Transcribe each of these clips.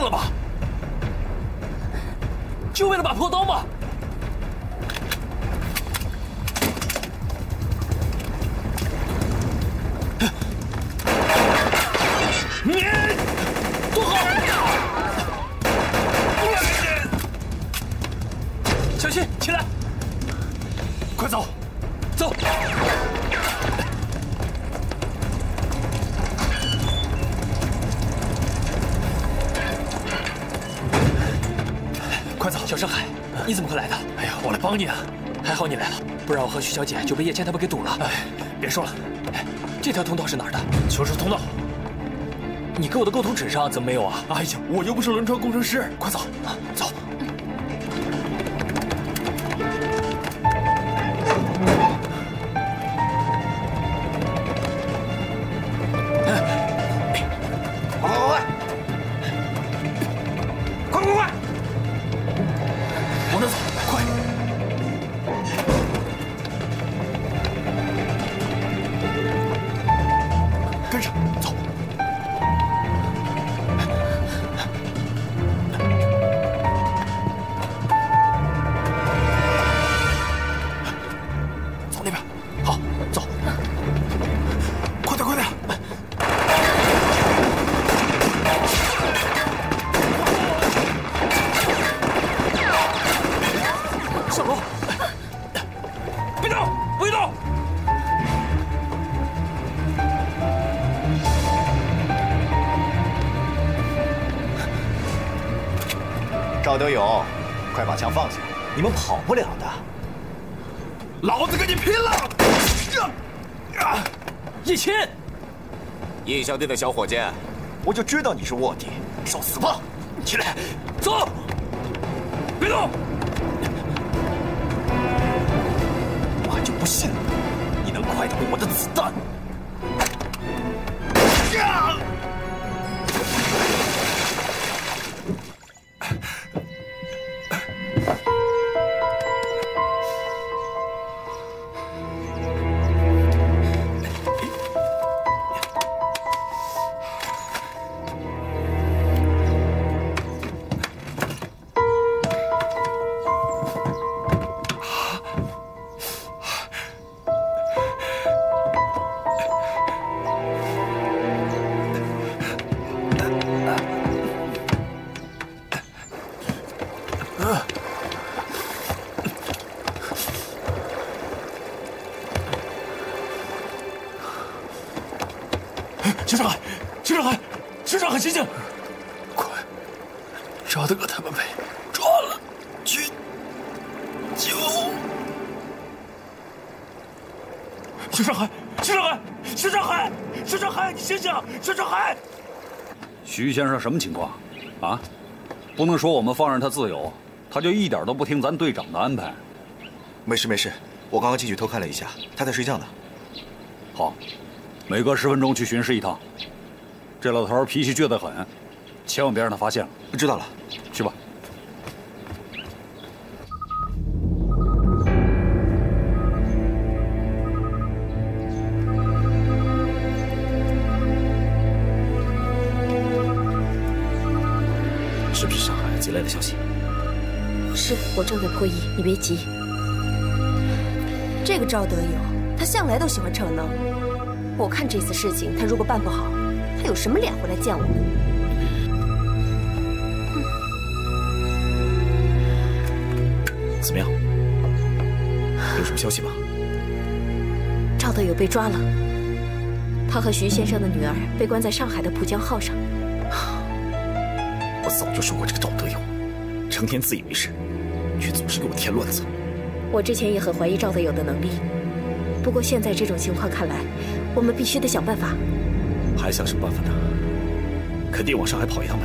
命了吗？就为了把破刀吗？ 帮你啊，还好你来了，不然我和徐小姐就被叶谦他们给堵了。哎，别说了，哎，这条通道是哪儿的？求生通道。你给我的构图纸上怎么没有啊？哎呀，我又不是轮船工程师，快走，走。 德勇，快把枪放下！你们跑不了的，老子跟你拼了！叶谦，叶小弟的小伙计，我就知道你是卧底，找死吧！起来，走，别动！我还就不信你能快得过我的子弹！ 徐先生什么情况？啊，不能说我们放任他自由，他就一点都不听咱队长的安排。没事没事，我刚刚进去偷看了一下，他在睡觉呢。好，每隔10分钟去巡视一趟。这老头脾气倔得很，千万别让他发现了。知道了，去吧。 我正在破译，你别急。这个赵德友，他向来都喜欢逞能。我看这次事情，他如果办不好，他有什么脸回来见我们？怎么样？有什么消息吗？赵德友被抓了，他和徐先生的女儿被关在上海的浦江号上。我早就说过，这个赵德友成天自以为是。 却总是给我添乱子。我之前也很怀疑赵德友的能力，不过现在这种情况看来，我们必须得想办法。还想什么办法呢？肯定往上海跑一趟呗。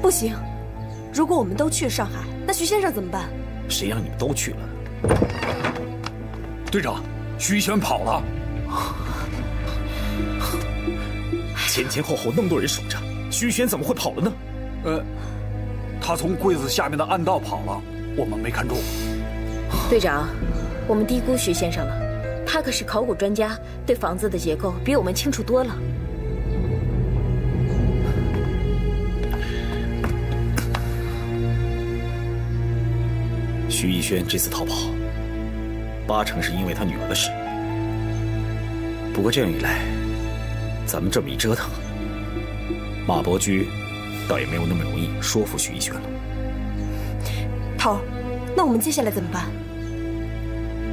不行，如果我们都去上海，那徐先生怎么办？谁让你们都去了？队长，徐先生跑了。前前后后那么多人守着，徐先生怎么会跑了呢？他从柜子下面的暗道跑了。 我们没看住，队长，我们低估徐先生了，他可是考古专家，对房子的结构比我们清楚多了。徐逸轩这次逃跑，八成是因为他女儿的事。不过这样一来，咱们这么一折腾，马伯驹倒也没有那么容易说服徐逸轩了。头儿，那我们接下来怎么办？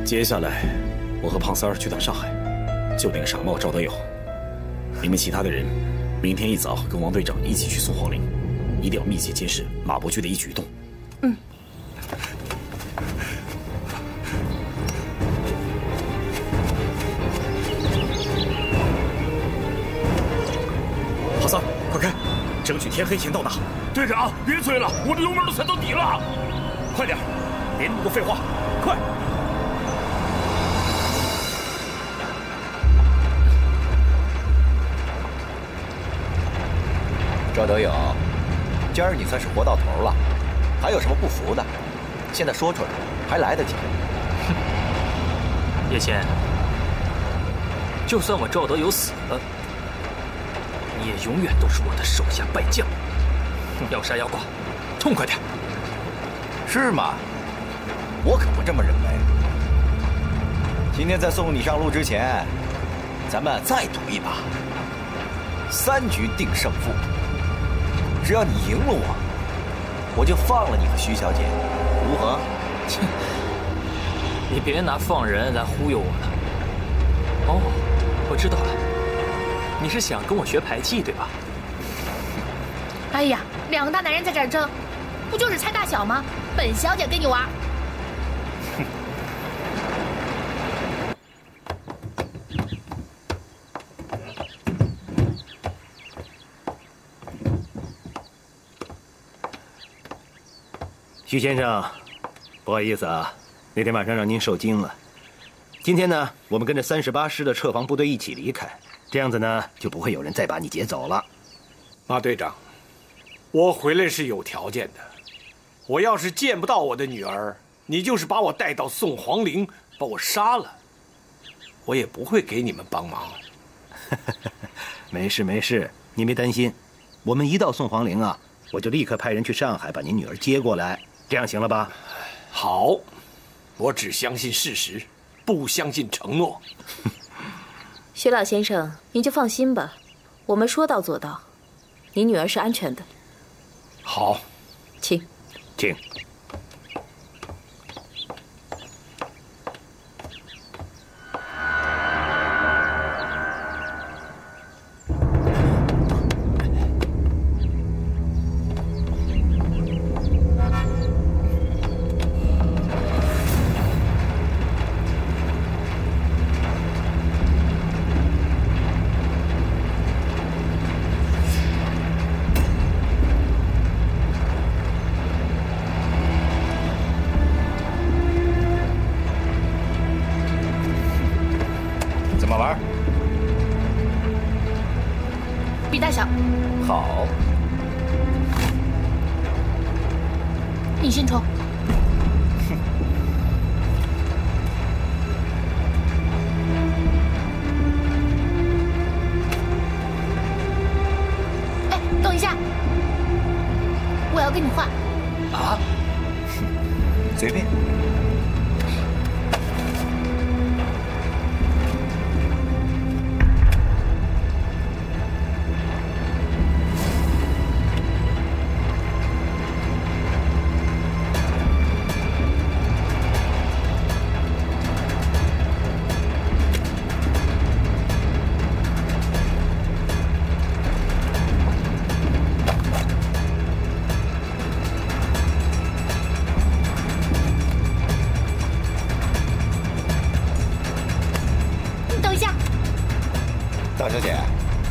接下来，我和胖三儿去趟上海，救那个傻帽赵德友。你们其他的人，明天一早跟王队长一起去宋皇陵，一定要密切监视马伯驹的一举一动。嗯。 老三，快开！争取天黑前到达。队长，别催了，我的油门都踩到底了，快点！别那么多废话，快！赵德友，今儿你算是活到头了，还有什么不服的？现在说出来还来得及。叶谦，就算我赵德友死了。 你也永远都是我的手下败将，要杀要剐，痛快点！是吗？我可不这么认为。今天在送你上路之前，咱们再赌一把，3局定胜负。只要你赢了我，我就放了你和徐小姐，如何？切！你别拿放人来忽悠我了。哦，我知道了。 你是想跟我学牌技对吧？哎呀，两个大男人在这儿争，不就是猜大小吗？本小姐跟你玩。徐先生，不好意思啊，那天晚上让您受惊了。今天呢，我们跟着38师的撤防部队一起离开。 这样子呢，就不会有人再把你劫走了。马队长，我回来是有条件的。我要是见不到我的女儿，你就是把我带到宋皇陵，把我杀了，我也不会给你们帮忙。没事没事，您别担心。我们一到宋皇陵啊，我就立刻派人去上海把您女儿接过来，这样行了吧？好，我只相信事实，不相信承诺。徐老先生，您就放心吧，我们说到做到，你女儿是安全的。好，请，请。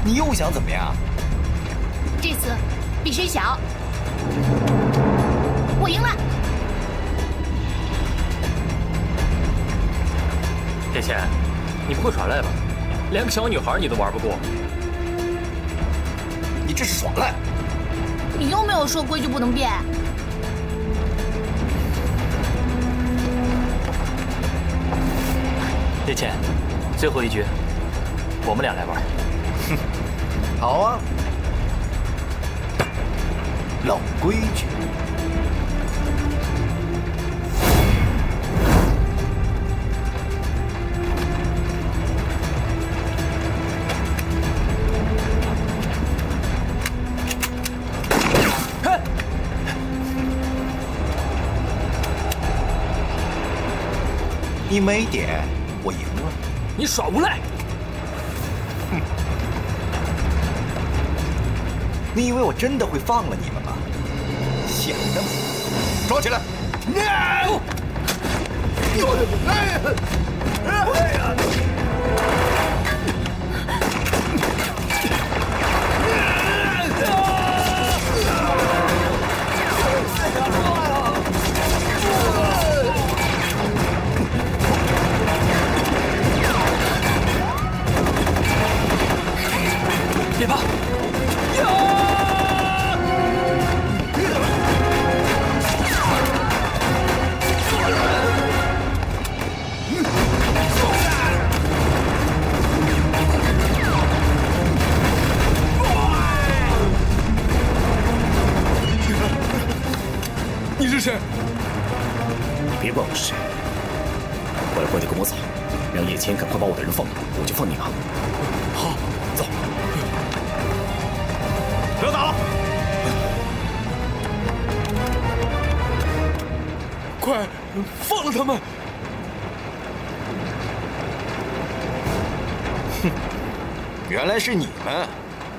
你又想怎么样？这次比谁小，我赢了。叶倩，你不会耍赖吧？连个小女孩你都玩不过，你这是耍赖。你又没有说规矩不能变。叶倩，最后一局，我们俩来玩。哼。 好啊，老规矩。你没点，我赢了。你耍无赖！哼！你以为我真的会放了你们吗？想得美！抓起来！别怕！ 你是谁？你别管我是谁，过来过去跟我走，让叶谦赶快把我的人放了，我就放你了。好，走，不要打了，快放了他们！哼，原来是你们，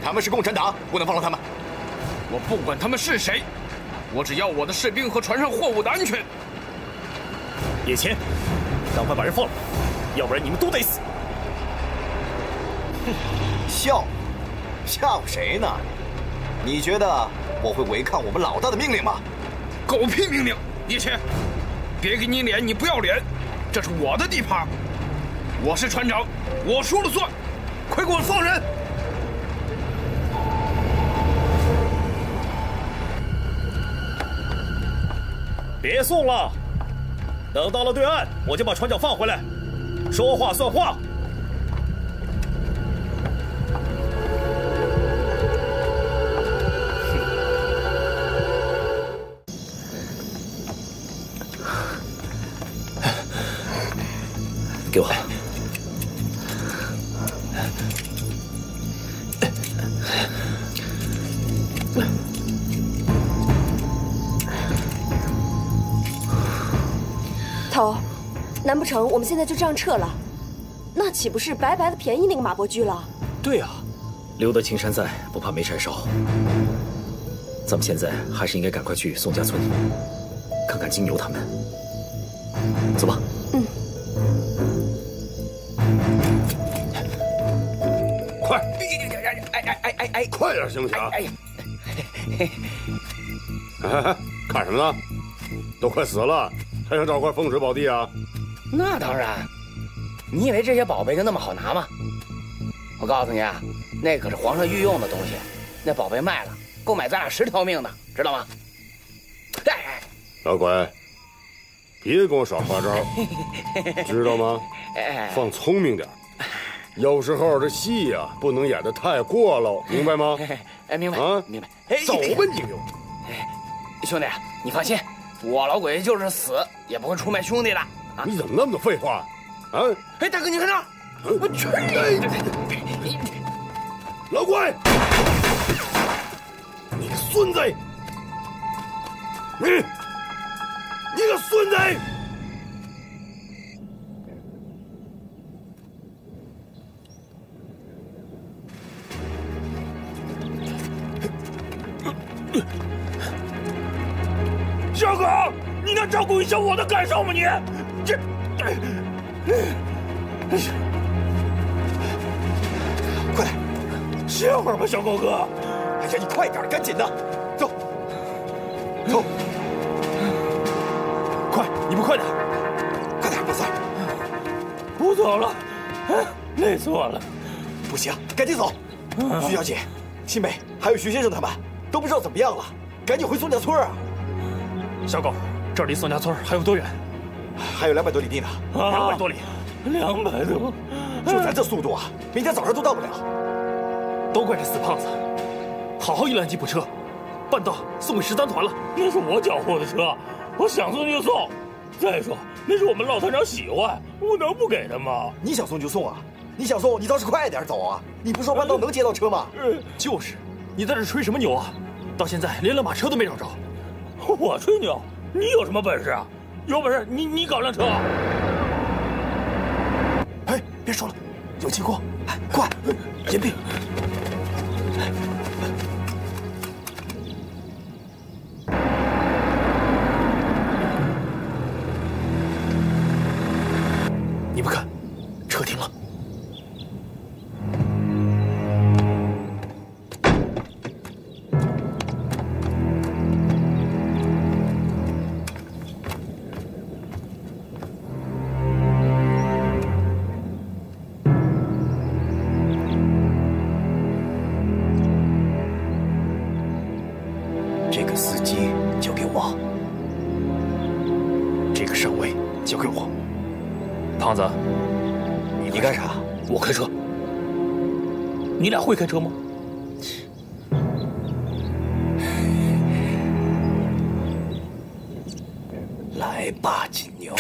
他们是共产党，不能放了他们。我不管他们是谁。 我只要我的士兵和船上货物的安全。叶谦，赶快把人放了，要不然你们都得死！哼，笑，吓唬谁呢？你觉得我会违抗我们老大的命令吗？狗屁命令！叶谦，别给你脸，你不要脸！这是我的地盘，我是船长，我说了算！快给我放人！ 别送了，等到了对岸，我就把船长放回来，说话算话。给我。头，难不成我们现在就这样撤了？那岂不是白白的便宜那个马伯驹了？对啊，留得青山在，不怕没柴烧。咱们现在还是应该赶快去宋家村，看看金牛他们。走吧。嗯。快！哎！快点行不行？哎！看什么呢？都快死了！ 还想找块风水宝地啊？那当然，你以为这些宝贝就那么好拿吗？我告诉你啊，那可是皇上御用的东西，那宝贝卖了，够买咱俩10条命的，知道吗？哎，老鬼，别跟我耍花招，知道吗？放聪明点，有时候这戏呀，不能演得太过喽，明白吗？哎，明白啊，明白。走吧，你就。兄弟，你放心。 我老鬼就是死也不会出卖兄弟的啊！你怎么那么多废话啊？哎，大哥，你看这儿！我去！老鬼，你个孙子！你个孙子！小狗，你能照顾一下我的感受吗？你这，快点，歇会儿吧，小狗哥。哎呀，你快点，赶紧的，走，走，快，你们快点，快点，老三，不走了，累死我了，不行，赶紧走。徐小姐、新梅还有徐先生他们都不知道怎么样了，赶紧回宋家村啊！ 小狗，这离宋家村还有多远？还有200多里地呢。200多里，200多，就咱这速度啊，明天早上都到不了。都怪这死胖子，好好一辆吉普车，半道送给13团了。那是我缴获的车，我想送就送。再说那是我们老团长喜欢，我能不给他吗？你想送就送啊！你想送，你倒是快点走啊！你不说半道能接到车吗？就是，你在这吹什么牛啊？到现在连辆马车都没找着。 我吹牛，你有什么本事啊？有本事你搞辆车。说了，有情况，快隐蔽。 你俩会开车吗？来吧，金牛。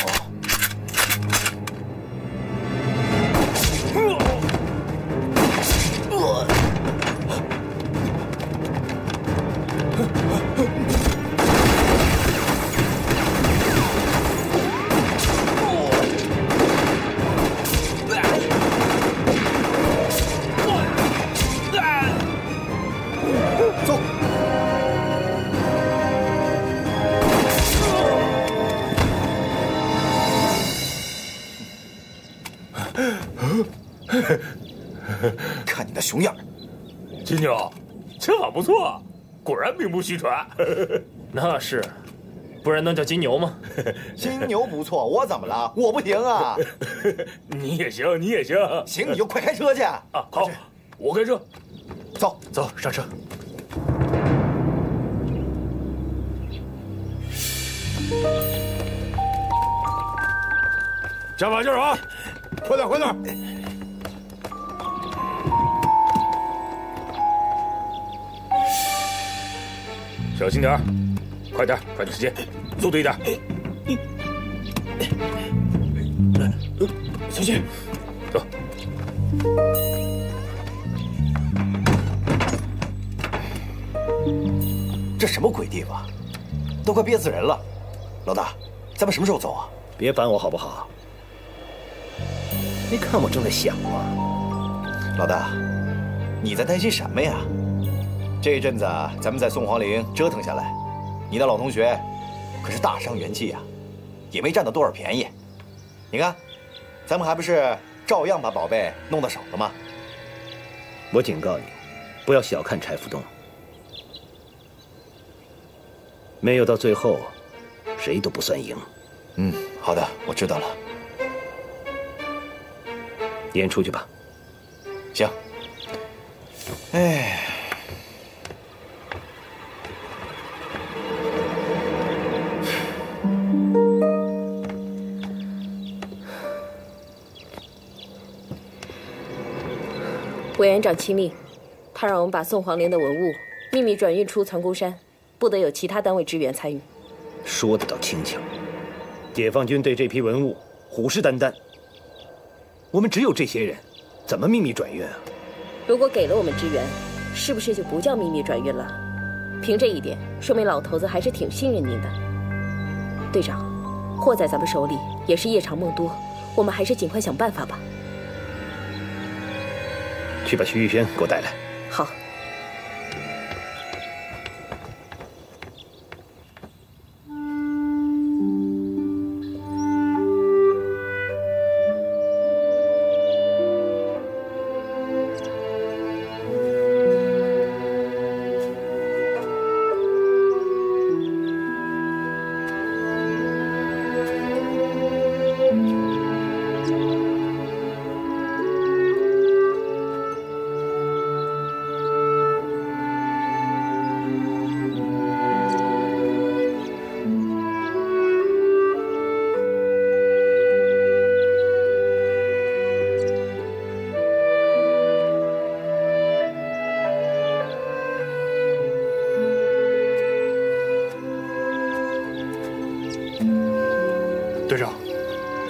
看你那熊样，金牛，这法不错，果然名不虚传。那是，不然能叫金牛吗？金牛不错，我怎么了？我不行啊！你也行，你也行，行你就快开车去啊！好，我开车，走走上车。加把劲儿啊！快点，快点！ 小心点儿，快点，抓紧时间，速度一点。小心，走。这什么鬼地方？都快憋死人了！老大，咱们什么时候走啊？别烦我好不好？没看我正在想吗？老大，你在担心什么呀？ 这一阵子咱们在宋皇陵折腾下来，你的老同学可是大伤元气啊，也没占到多少便宜。你看，咱们还不是照样把宝贝弄到手了吗？我警告你，不要小看柴福东，没有到最后，谁都不算赢。嗯，好的，我知道了。先出去吧。行。哎。 委员长亲令，他让我们把宋皇陵的文物秘密转运出藏功山，不得有其他单位支援参与。说得倒轻巧，解放军对这批文物虎视眈眈，我们只有这些人，怎么秘密转运啊？如果给了我们支援，是不是就不叫秘密转运了？凭这一点，说明老头子还是挺信任您的。队长，货在咱们手里也是夜长梦多，我们还是尽快想办法吧。 去把徐玉轩给我带来。好。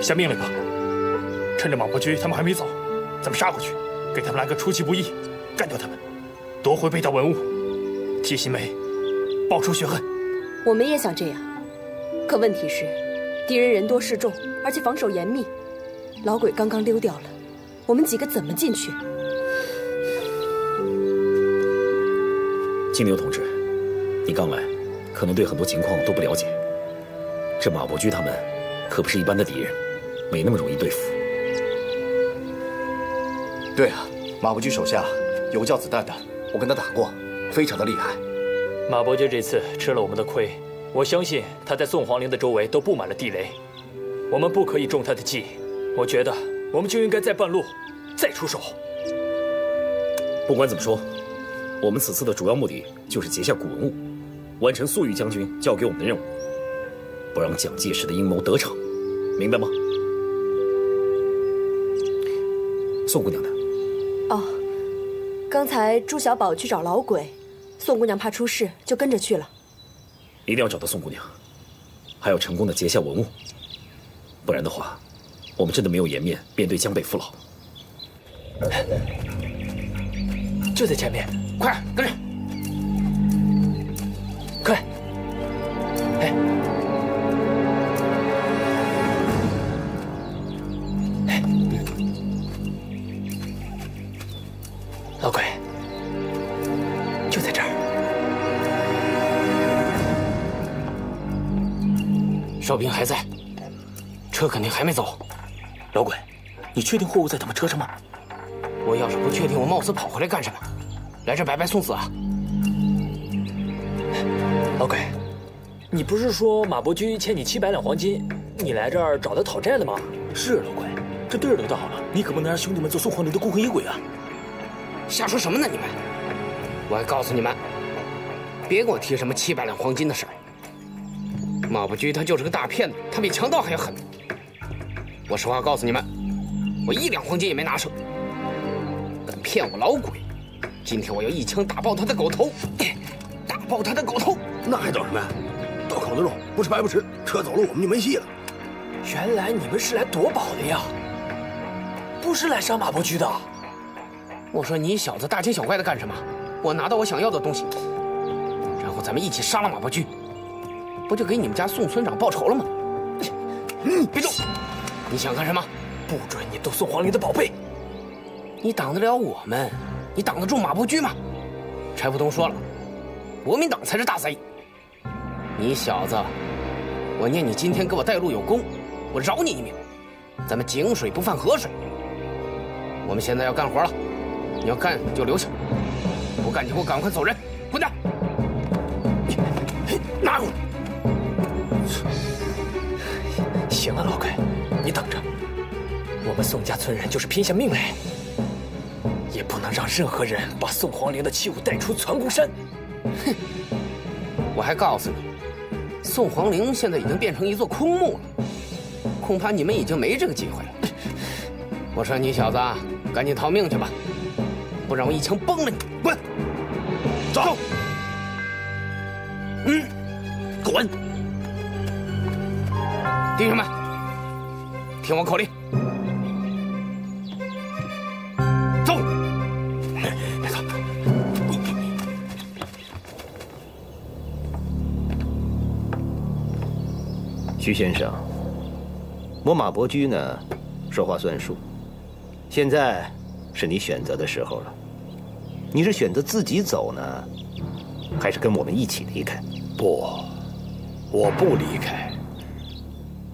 下命令吧！趁着马坡驹他们还没走，咱们杀过去，给他们来个出其不意，干掉他们，夺回被盗文物，替新梅报仇雪恨。我们也想这样，可问题是，敌人人多势众，而且防守严密，老鬼刚刚溜掉了，我们几个怎么进去？金牛同志，你刚来，可能对很多情况都不了解。这马伯驹他们可不是一般的敌人，没那么容易对付。对啊，马伯驹手下有个叫子弹的，我跟他打过，非常的厉害。马伯驹这次吃了我们的亏，我相信他在宋皇陵的周围都布满了地雷，我们不可以中他的计。我觉得我们就应该在半路再出手。不管怎么说，我们此次的主要目的就是劫下古文物，完成粟裕将军交给我们的任务，不让蒋介石的阴谋得逞，明白吗？宋姑娘呢？哦，刚才朱小宝去找老鬼，宋姑娘怕出事，就跟着去了。 一定要找到宋姑娘，还要成功的劫下文物，不然的话，我们真的没有颜面面对江北父老。就在前面，快跟着，快！哎，哎，老鬼，就在这儿。 邵兵还在，车肯定还没走。老鬼，你确定货物在他们车上吗？我要是不确定，我冒死跑回来干什么？来这白白送死啊！老鬼，你不是说马伯驹欠你700两黄金，你来这儿找他讨债了吗？是老鬼，这地儿都到了，你可不能让兄弟们做宋皇陵的孤魂野鬼啊！瞎说什么呢你们！我还告诉你们，别跟我提什么700两黄金的事儿。 马伯驹他就是个大骗子，他比强盗还要狠。我实话告诉你们，我1两黄金也没拿手。敢骗我老鬼，今天我要一枪打爆他的狗头！打爆他的狗头！那还等什么呀？刀口子肉不吃白不吃，车走了我们就没戏了。原来你们是来夺宝的呀，不是来杀马伯驹的。我说你小子大惊小怪的干什么？我拿到我想要的东西，然后咱们一起杀了马伯驹。 不就给你们家宋村长报仇了吗？别动！你想干什么？不准你动宋皇陵的宝贝！你挡得了我们？你挡得住马伯驹吗？柴福东说了，国民党才是大贼。你小子，我念你今天给我带路有功，我饶你一命。咱们井水不犯河水。我们现在要干活了，你要干就留下，不干你给我赶快走人，滚蛋！拿过来！ 行了，老鬼，你等着，我们宋家村人就是拼下命来，也不能让任何人把宋皇陵的器物带出攒骨山。哼！我还告诉你，宋皇陵现在已经变成一座空墓了，恐怕你们已经没这个机会了。我说你小子，赶紧逃命去吧，不然我一枪崩了你！滚！走！滚！ 弟兄们，听我口令，走！走！徐先生，我马伯驹呢，说话算数。现在是你选择的时候了，你是选择自己走呢，还是跟我们一起离开？不，我不离开。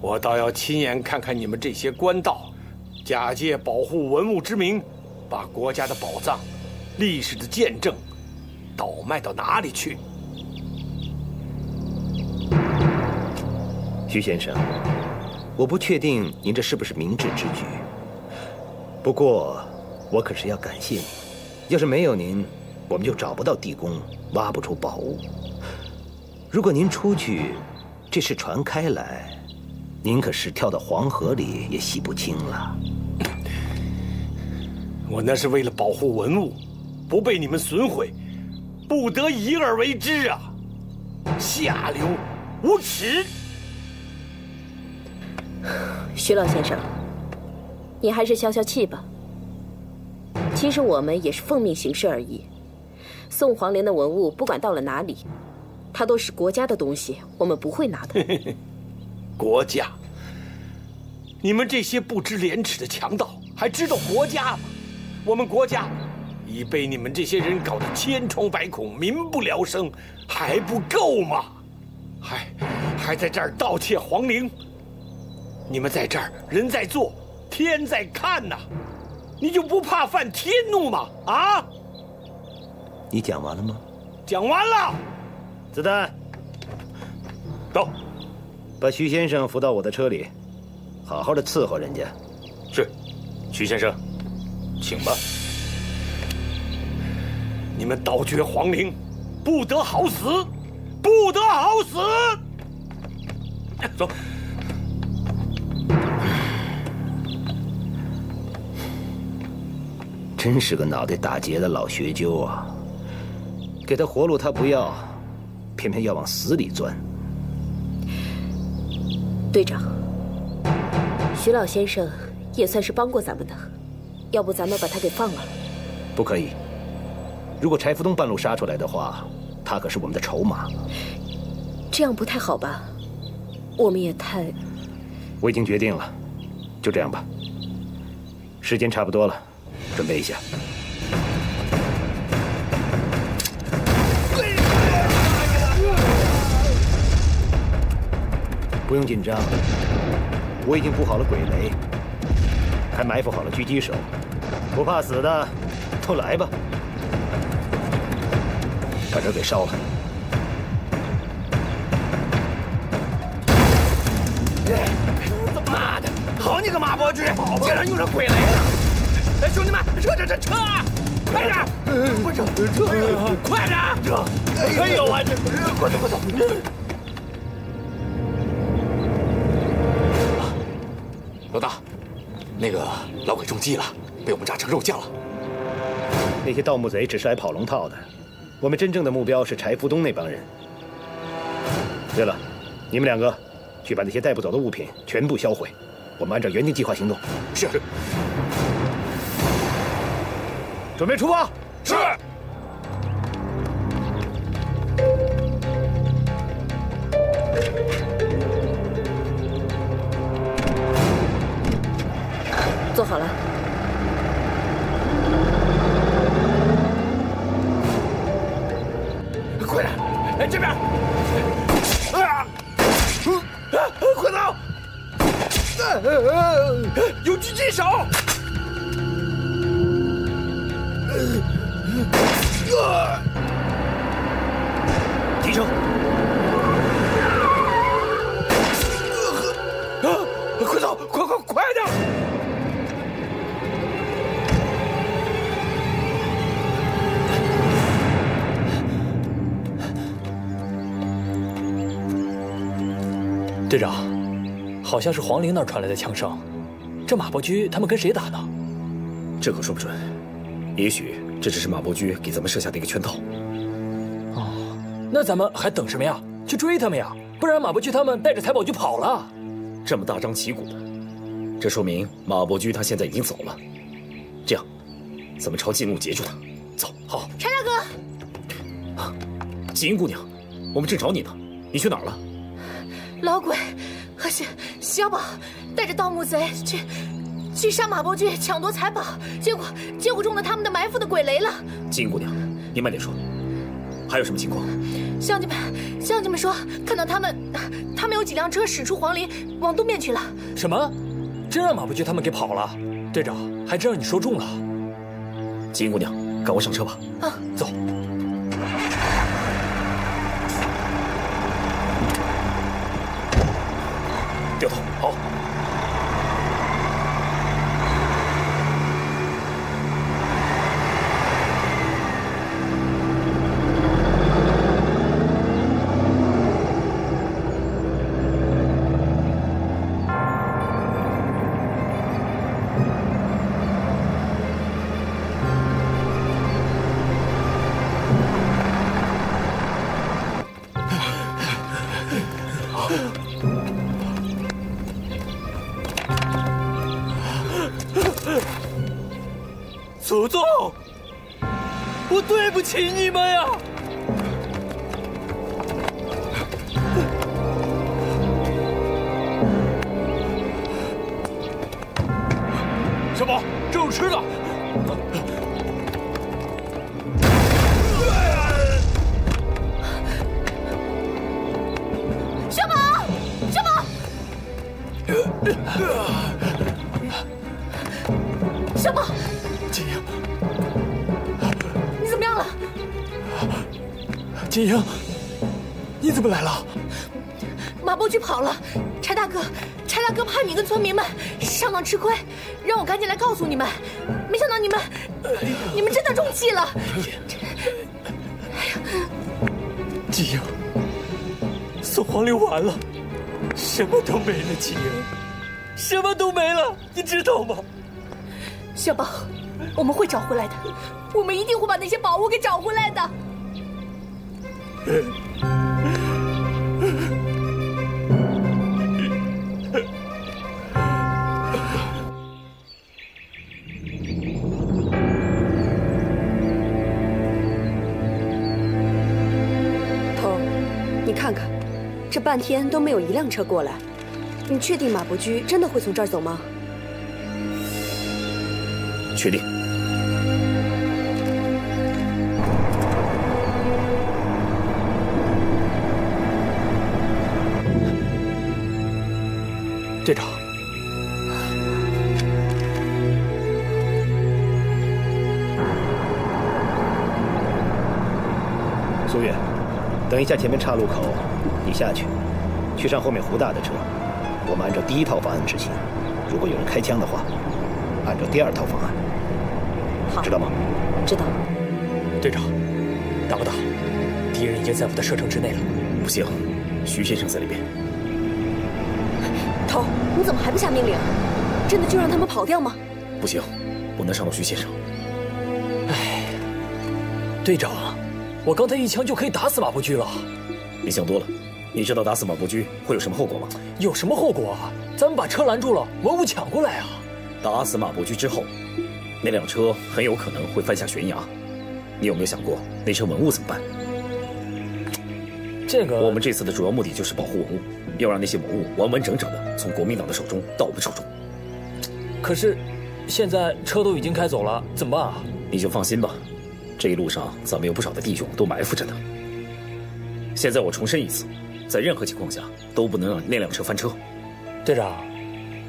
我倒要亲眼看看你们这些官道，假借保护文物之名，把国家的宝藏、历史的见证，倒卖到哪里去？徐先生，我不确定您这是不是明智之举。不过，我可是要感谢您，要是没有您，我们就找不到地宫，挖不出宝物。如果您出去，这事传开来。 您可是跳到黄河里也洗不清了。我那是为了保护文物，不被你们损毁，不得已而为之啊！下流无耻！徐老先生，你还是消消气吧。其实我们也是奉命行事而已。宋皇陵的文物，不管到了哪里，它都是国家的东西，我们不会拿的。国家，你们这些不知廉耻的强盗，还知道国家吗？我们国家已被你们这些人搞得千疮百孔、民不聊生，还不够吗？还在这儿盗窃皇陵。你们在这儿，人在做，天在看呐，你就不怕犯天怒吗？啊？你讲完了吗？讲完了。子丹，走，把徐先生扶到我的车里，好好的伺候人家。是，徐先生，请吧。你们盗掘皇陵，不得好死，不得好死！走。 真是个脑袋打结的老学究啊！给他活路他不要，偏偏要往死里钻。队长，徐老先生也算是帮过咱们的，要不咱们把他给放了？不可以！如果柴福东半路杀出来的话，他可是我们的筹码。这样不太好吧？我们也太……我已经决定了，就这样吧。时间差不多了。 准备一下。不用紧张，我已经布好了鬼雷，还埋伏好了狙击手，不怕死的都来吧，把这儿给烧了。妈的，好你个马伯驹，竟然用上鬼雷了！ 哎，兄弟们，撤啊！快点！不撤，撤！快点！撤！哎呦，我这快走！老大，那个老鬼中计了，被我们炸成肉酱了。那些盗墓贼只是来跑龙套的，我们真正的目标是柴福东那帮人。对了，你们两个去把那些带不走的物品全部销毁，我们按照原定计划行动。是。 准备出发！是。坐好了。快点！哎，这边！啊！快走！有狙击手！ 提升！啊！快走！快点！队长，好像是皇陵那儿传来的枪声，这马伯驹他们跟谁打呢？这可说不准，也许。 这只是马伯驹给咱们设下的一个圈套。哦，那咱们还等什么呀？去追他们呀！不然马伯驹他们带着财宝就跑了。这么大张旗鼓的，这说明马伯驹他现在已经走了。这样，咱们抄近路截住他。走，好。柴大哥，啊，锦云姑娘，我们正找你呢，你去哪儿了？老鬼和小宝带着盗墓贼去杀马伯驹，抢夺财宝，结果中了他们的埋伏的鬼雷了。金姑娘，你慢点说，还有什么情况？乡亲们说，看到他们有几辆车驶出皇陵，往东面去了。什么？真让马伯驹他们给跑了？队长，还真让你说中了。金姑娘，赶快上车吧。啊，走。 祖宗，我对不起你们呀！小宝，这有吃的。小宝，小宝，小宝，锦英，你怎么样了？锦英，你怎么来了？马伯驹跑了，柴大哥。 柴大哥怕你跟村民们上当吃亏，让我赶紧来告诉你们。没想到你们真的中计了。季英，宋皇陵完了，什么都没了，季英，什么都没了，你知道吗？小宝，我们会找回来的，我们一定会把那些宝物给找回来的。这半天都没有一辆车过来，你确定马伯驹真的会从这儿走吗？确定。队长，苏月，等一下，前面岔路口。 你下去，去上后面胡大的车。我们按照第一套方案执行。如果有人开枪的话，按照第二套方案。好，知道吗？知道。队长，打不打？敌人已经在我的射程之内了。不行，徐先生在那边。头，你怎么还不下命令？真的就让他们跑掉吗？不行，不能伤到徐先生。哎，队长，我刚才一枪就可以打死马伯驹了。你想多了。 你知道打死马伯驹会有什么后果吗？有什么后果啊？咱们把车拦住了，文物抢过来啊！打死马伯驹之后，那辆车很有可能会翻下悬崖。你有没有想过那车文物怎么办？这个我们这次的主要目的就是保护文物，要让那些文物完完整整的从国民党的手中到我们手中。可是，现在车都已经开走了，怎么办啊？你就放心吧，这一路上咱们有不少的弟兄都埋伏着呢。现在我重申一次。 在任何情况下都不能让那辆车翻车，队长。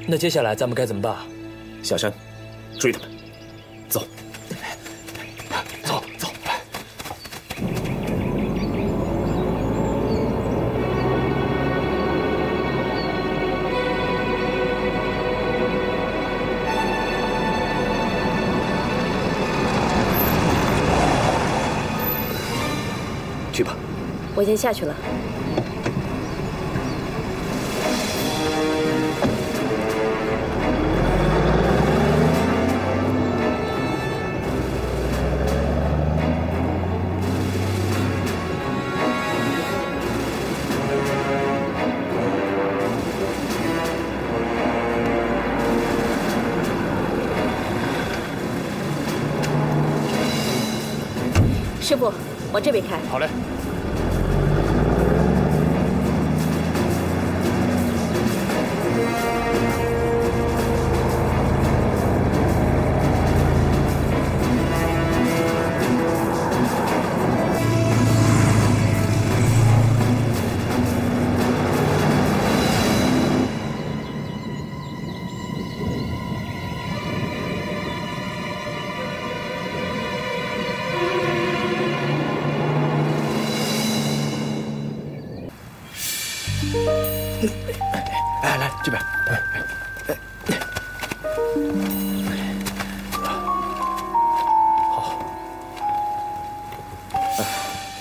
那接下来咱们该怎么办？下山，追他们，走，走走。去吧，我已经下去了。 师傅，往这边开。好嘞。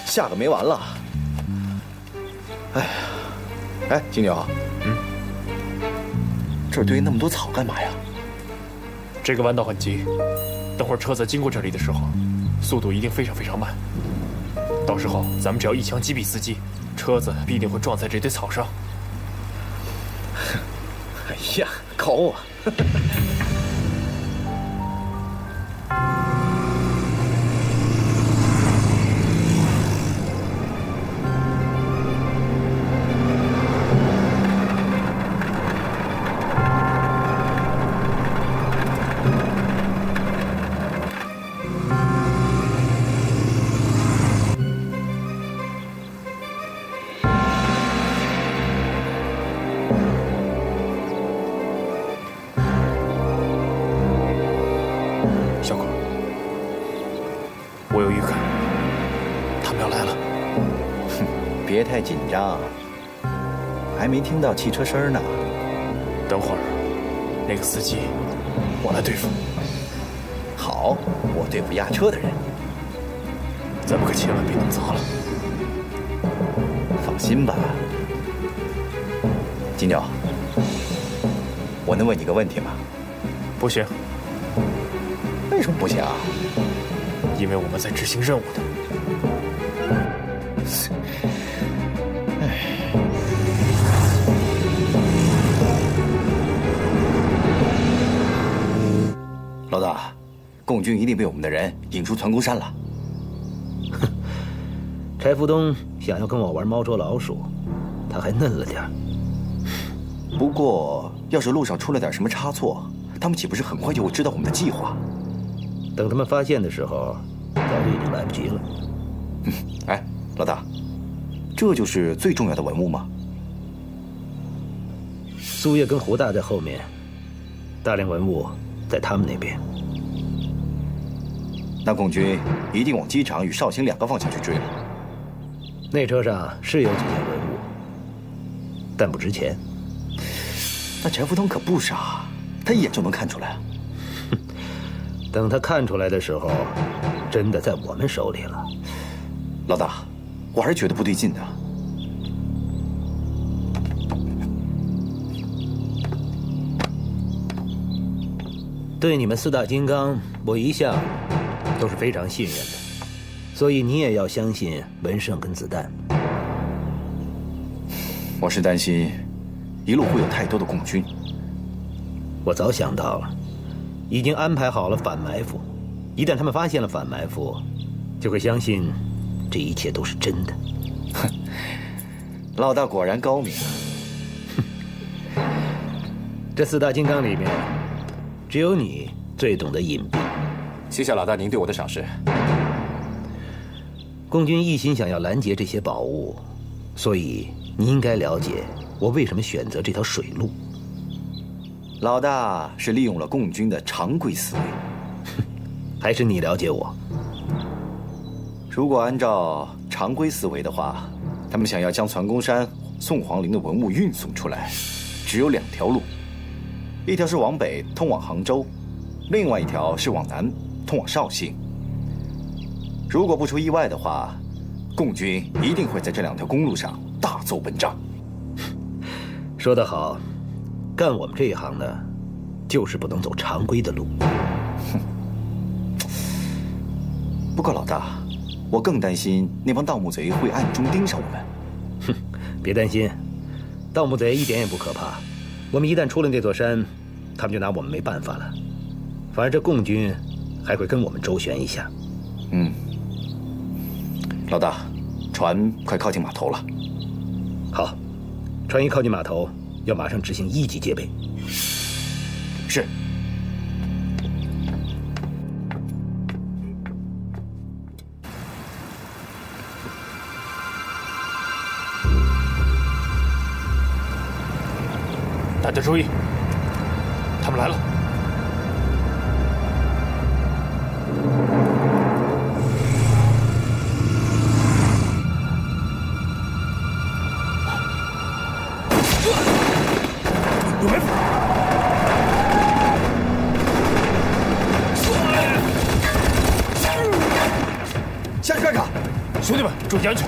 下个没完了，哎呀，哎，金牛，嗯，这堆那么多草干嘛呀？这个弯道很急，等会儿车子经过这里的时候，速度一定非常非常慢。到时候咱们只要一枪击毙司机，车子必定会撞在这堆草上。哎呀，搞我！我有预感，他们要来了。哼，别太紧张，还没听到汽车声呢。等会儿，那个司机，我来对付。好，我对付押车的人。咱们可千万别弄砸了。放心吧，金牛，我能问你个问题吗？不行。为什么不行啊？ 因为我们在执行任务的。老大，共军一定被我们的人引出团孤山了。哼，柴福东想要跟我玩猫捉老鼠，他还嫩了点儿。不过，要是路上出了点什么差错，他们岂不是很快就会知道我们的计划？等他们发现的时候。 早就已经来不及了。哎，老大，这就是最重要的文物吗？苏叶跟胡大在后面，大量文物在他们那边。那共军一定往机场与绍兴两个方向去追了。那车上是有几件文物，但不值钱。那柴福通可不傻，他一眼就能看出来啊。等他看出来的时候。 真的在我们手里了，老大，我还是觉得不对劲的。对你们四大金刚，我一向都是非常信任的，所以你也要相信文胜跟子弹。我是担心一路会有太多的共军。我早想到了，已经安排好了反埋伏。 一旦他们发现了反埋伏，就会相信这一切都是真的。哼，老大果然高明啊。哼，这四大金刚里面，只有你最懂得隐蔽。谢谢老大您对我的赏识。共军一心想要拦截这些宝物，所以你应该了解我为什么选择这条水路。老大是利用了共军的常规思维。 还是你了解我。如果按照常规思维的话，他们想要将团公山、宋皇陵的文物运送出来，只有两条路，一条是往北通往杭州，另外一条是往南通往绍兴。如果不出意外的话，共军一定会在这两条公路上大做文章。说得好，干我们这一行呢，就是不能走常规的路。 不过老大，我更担心那帮盗墓贼会暗中盯上我们。哼，别担心，盗墓贼一点也不可怕。我们一旦出了那座山，他们就拿我们没办法了。反而这共军还会跟我们周旋一下。嗯，老大，船快靠近码头了。好，船一靠近码头，要马上执行一级戒备。是。 大家注意，他们来了！有埋伏！下去看看！兄弟们，注意安全！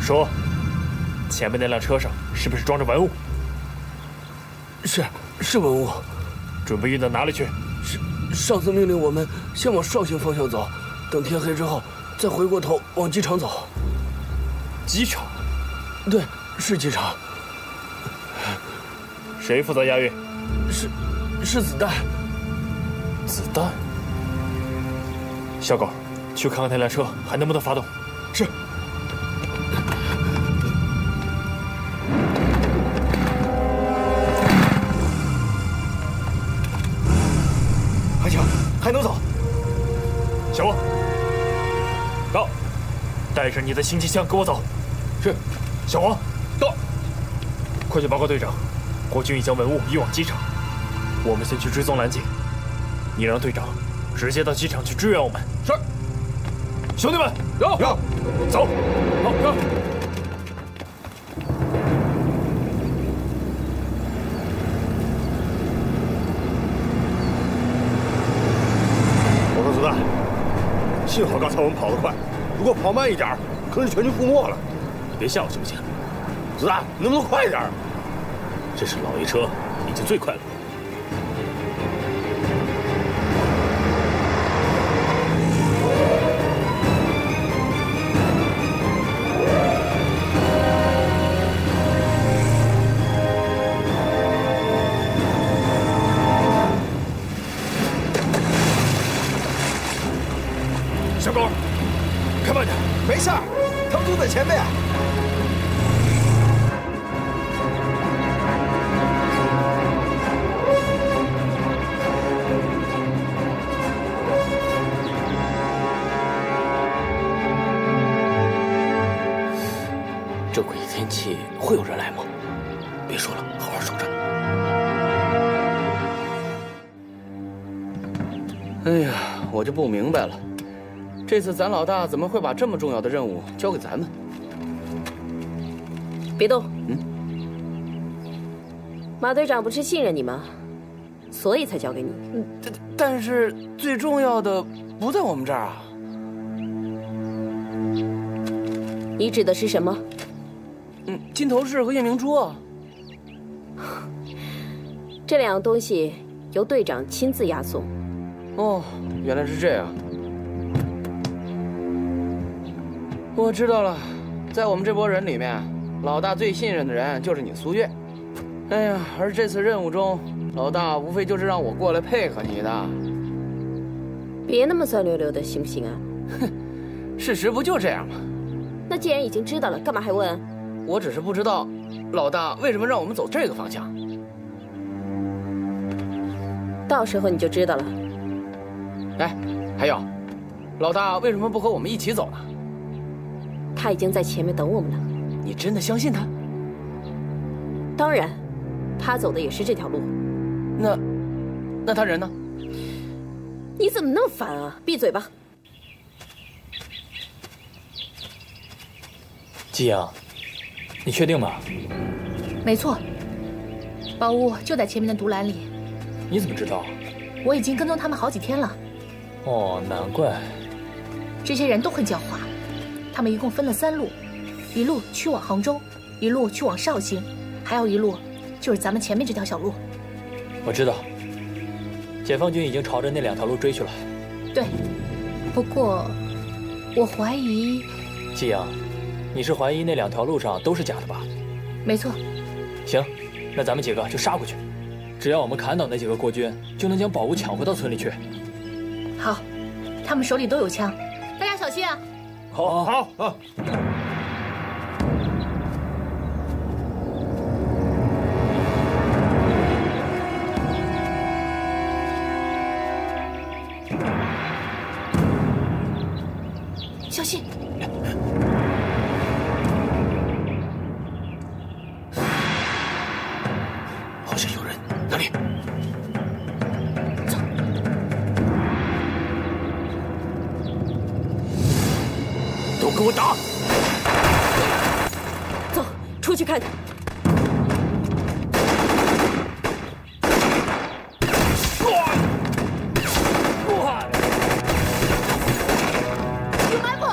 说，前面那辆车上是不是装着文物？是文物，准备运到哪里去？上司命令我们先往绍兴方向走，等天黑之后再回过头往机场走。机场？对，是机场。谁负责押运？是子弹。子弹？小狗，去看看那辆车还能不能发动。是。带着你的行李箱给我走。是，小王，到，快去报告队长，国军已将文物移往机场，我们先去追踪拦截。你让队长直接到机场去支援我们。是，兄弟们，有，走，好，有。 幸好刚才我们跑得快，如果跑慢一点，可能全军覆没了。你别吓我行不行？子弹，你能不能快点？这是老爷车，已经最快了。我就不明白了，这次咱老大怎么会把这么重要的任务交给咱们？别动，马队长不是信任你吗？所以才交给你。但是最重要的不在我们这儿啊。你指的是什么？金头饰和夜明珠啊。这两样东西由队长亲自押送。 哦，原来是这样。我知道了，在我们这拨人里面，老大最信任的人就是你苏月。哎呀，而这次任务中，老大无非就是让我过来配合你的。别那么酸溜溜的，行不行啊？哼，事实不就这样吗？那既然已经知道了，干嘛还问？我只是不知道，老大为什么让我们走这个方向。到时候你就知道了。 哎，还有，老大为什么不和我们一起走呢？他已经在前面等我们了。你真的相信他？当然，他走的也是这条路。那他人呢？你怎么那么烦啊！闭嘴吧。季阳，你确定吗？没错，宝物就在前面的独栏里。你怎么知道？我已经跟踪他们好几天了。 哦，难怪。这些人都很狡猾，他们一共分了三路，一路去往杭州，一路去往绍兴，还有一路就是咱们前面这条小路。我知道，解放军已经朝着那两条路追去了。对，不过我怀疑。季阳，你是怀疑那两条路上都是假的吧？没错。行，那咱们几个就杀过去，只要我们砍倒那几个国军，就能将宝物抢回到村里去。 好，他们手里都有枪，大家小心啊！好。小心！好像有人，哪里？ 给我打！走，出去看看。有埋伏，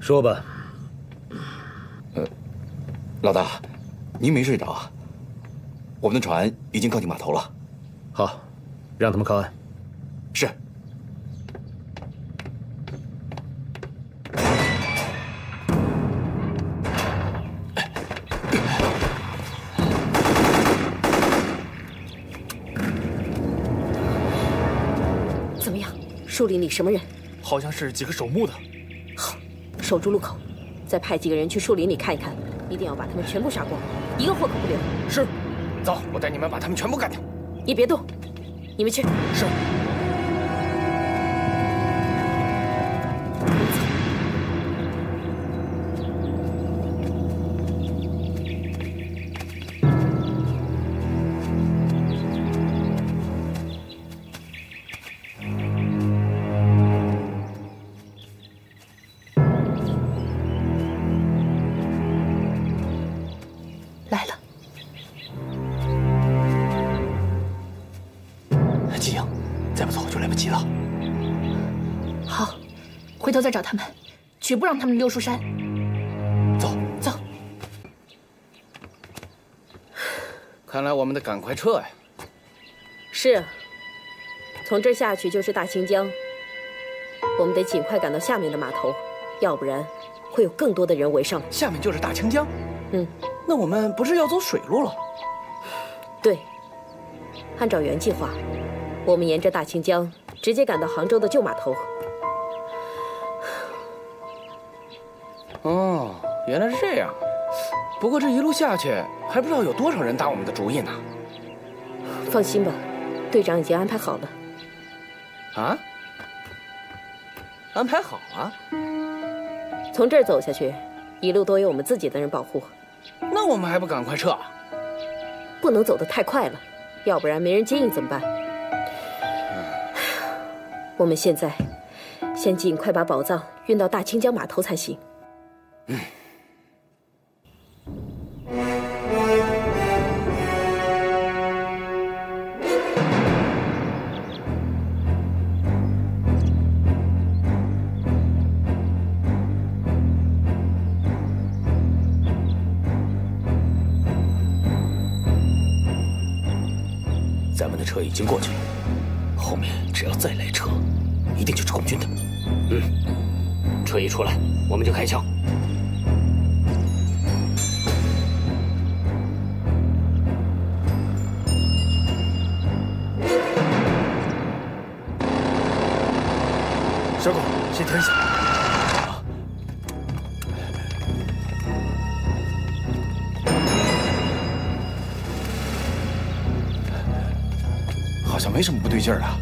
说吧，老大，您没睡着啊？我们的船已经靠近码头了。好，让他们靠岸。是。树林里什么人？好像是几个守墓的。好，守住路口，再派几个人去树林里看一看，一定要把他们全部杀光，一个活口不留。是，走，我带你们把他们全部干掉。你别动，你们去。是。 回头再找他们，绝不让他们溜出山。走走。看来我们得赶快撤呀。是，从这儿下去就是大清江，我们得尽快赶到下面的码头，要不然会有更多的人围上来。下面就是大清江。嗯，那我们不是要走水路了？对，按照原计划，我们沿着大清江直接赶到杭州的旧码头。 哦，原来是这样。不过这一路下去，还不知道有多少人打我们的主意呢。放心吧，队长已经安排好了。啊？安排好啊？从这儿走下去，一路都有我们自己的人保护。那我们还不赶快撤？不能走得太快了，要不然没人接应怎么办？我们现在先尽快把宝藏运到大清江码头才行。 嗯。 咱们的车已经过去了，后面只要再来车，一定就是共军的。嗯，车一出来，我们就开枪。 小狗，先停下。好像没什么不对劲儿啊。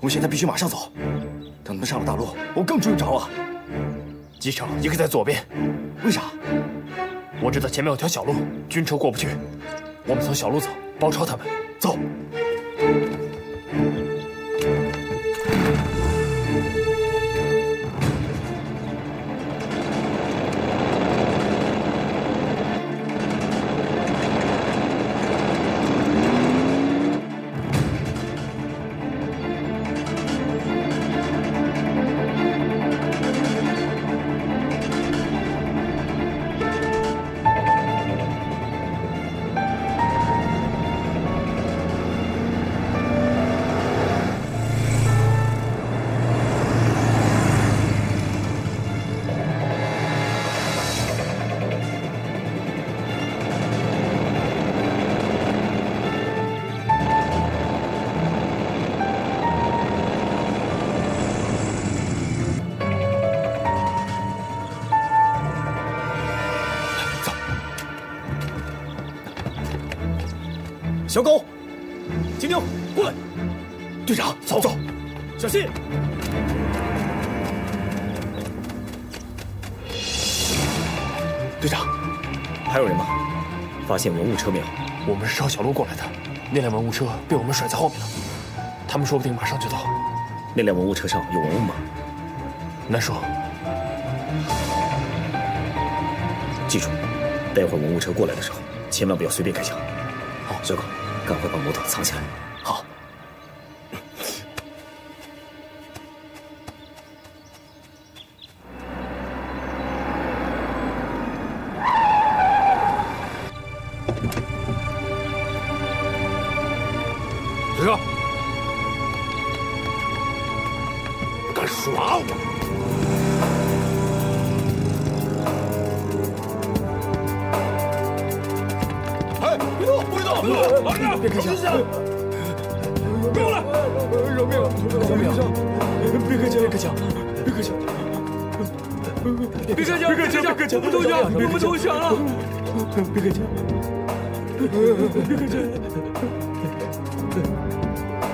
我们现在必须马上走，等他们上了大路，我更追不着了。机场一个在左边，为啥？我知道前面有条小路，军车过不去，我们从小路走，包抄他们。走。小狗，金牛，过来！队长，走，小心！ 队长，还有人吗？发现文物车没有？我们是抄小路过来的，那辆文物车被我们甩在后面了。他们说不定马上就到。那辆文物车上有文物吗？难说。记住，待会文物车过来的时候，千万不要随便开枪。好，小狗，赶快把摩托藏起来。好。